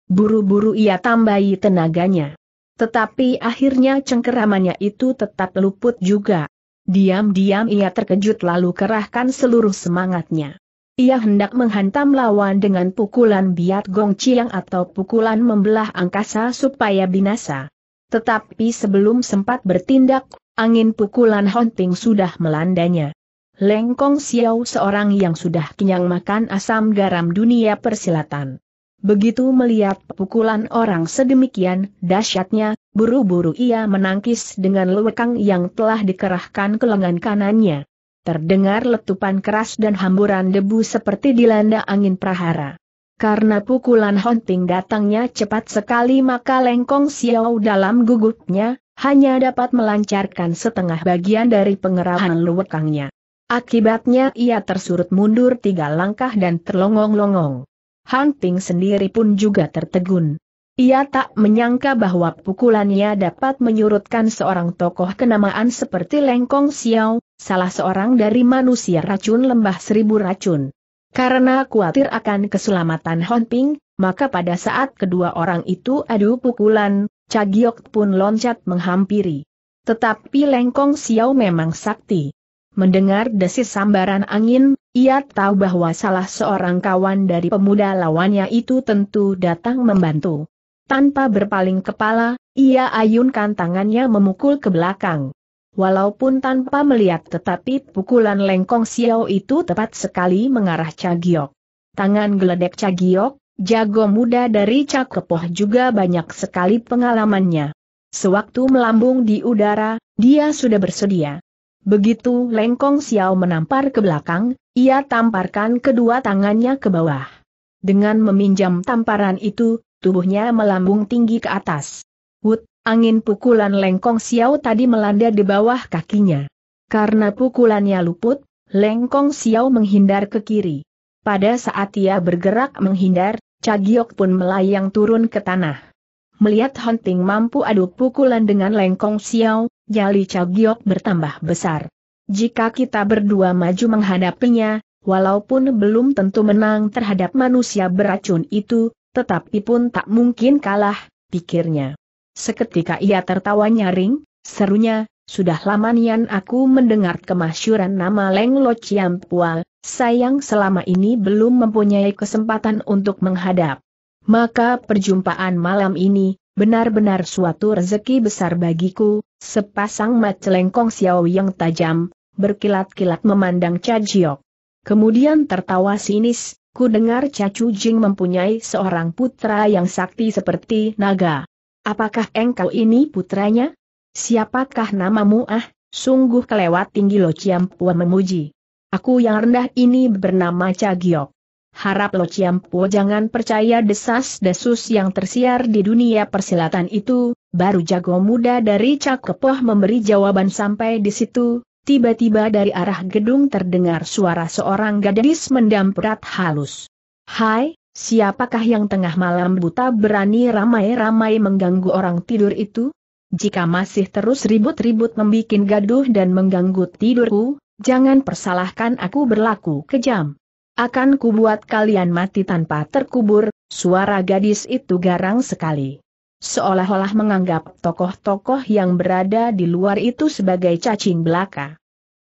Buru-buru ia tambahi tenaganya. Tetapi akhirnya cengkeramannya itu tetap luput juga. Diam-diam ia terkejut lalu kerahkan seluruh semangatnya. Ia hendak menghantam lawan dengan pukulan biat gong ciang atau pukulan membelah angkasa supaya binasa. Tetapi sebelum sempat bertindak, angin pukulan Han Ping sudah melandanya. Lengkong Xiao seorang yang sudah kenyang makan asam garam dunia persilatan. Begitu melihat pukulan orang sedemikian dahsyatnya, buru-buru ia menangkis dengan lekang yang telah dikerahkan ke lengan kanannya. Terdengar letupan keras dan hamburan debu seperti dilanda angin prahara. Karena pukulan Han Ping datangnya cepat sekali, maka Lengkong Xiao dalam gugupnya hanya dapat melancarkan setengah bagian dari pengerahan lekangnya. Akibatnya ia tersurut mundur tiga langkah dan terlongong-longong. Han Ping sendiri pun juga tertegun. Ia tak menyangka bahwa pukulannya dapat menyurutkan seorang tokoh kenamaan seperti Lengkong Xiao, salah seorang dari manusia racun Lembah Seribu Racun. Karena khawatir akan keselamatan Han Ping, maka pada saat kedua orang itu adu pukulan, Cha Giok pun loncat menghampiri. Tetapi Lengkong Xiao memang sakti. Mendengar desis sambaran angin, ia tahu bahwa salah seorang kawan dari pemuda lawannya itu tentu datang membantu. Tanpa berpaling kepala, ia ayunkan tangannya memukul ke belakang. Walaupun tanpa melihat, tetapi pukulan Lengkong Xiao itu tepat sekali mengarah Cha Giok. Tangan geledek Cha Giok, jago muda dari Cha Kepoh juga banyak sekali pengalamannya. Sewaktu melambung di udara, dia sudah bersedia. Begitu Lengkong Xiao menampar ke belakang, ia tamparkan kedua tangannya ke bawah. Dengan meminjam tamparan itu, tubuhnya melambung tinggi ke atas. Wut, angin pukulan Lengkong Xiao tadi melanda di bawah kakinya. Karena pukulannya luput, Lengkong Xiao menghindar ke kiri. Pada saat ia bergerak menghindar, Cha Giok pun melayang turun ke tanah. Melihat Han Ping mampu adu pukulan dengan Lengkong Xiao, nyali Cha Giok bertambah besar. Jika kita berdua maju menghadapinya, walaupun belum tentu menang terhadap manusia beracun itu, tetapi pun tak mungkin kalah, pikirnya. Seketika ia tertawa nyaring, serunya, "Sudah lama nian aku mendengar kemasyuran nama Leng Lo Chiam Pual, sayang selama ini belum mempunyai kesempatan untuk menghadap. Maka perjumpaan malam ini, benar-benar suatu rezeki besar bagiku." Sepasang mata Lengkong Xiao yang tajam, berkilat-kilat memandang Cha Jiok. Kemudian tertawa sinis, "Ku dengar Cha Chu Jing mempunyai seorang putra yang sakti seperti naga. Apakah engkau ini putranya? Siapakah namamu?" "Ah, sungguh kelewat tinggi," Lo Ciampua memuji. "Aku yang rendah ini bernama Cha Giok." "Harap Lo Ciampua jangan percaya desas-desus yang tersiar di dunia persilatan itu." Baru jago muda dari Cha Kepoh memberi jawaban sampai di situ, tiba-tiba dari arah gedung terdengar suara seorang gadis mendamprat halus. "Hai, siapakah yang tengah malam buta berani ramai-ramai mengganggu orang tidur itu? Jika masih terus ribut-ribut membikin gaduh dan mengganggu tidurku, jangan persalahkan aku berlaku kejam. Akan kubuat kalian mati tanpa terkubur." Suara gadis itu garang sekali, seolah-olah menganggap tokoh-tokoh yang berada di luar itu sebagai cacing belaka.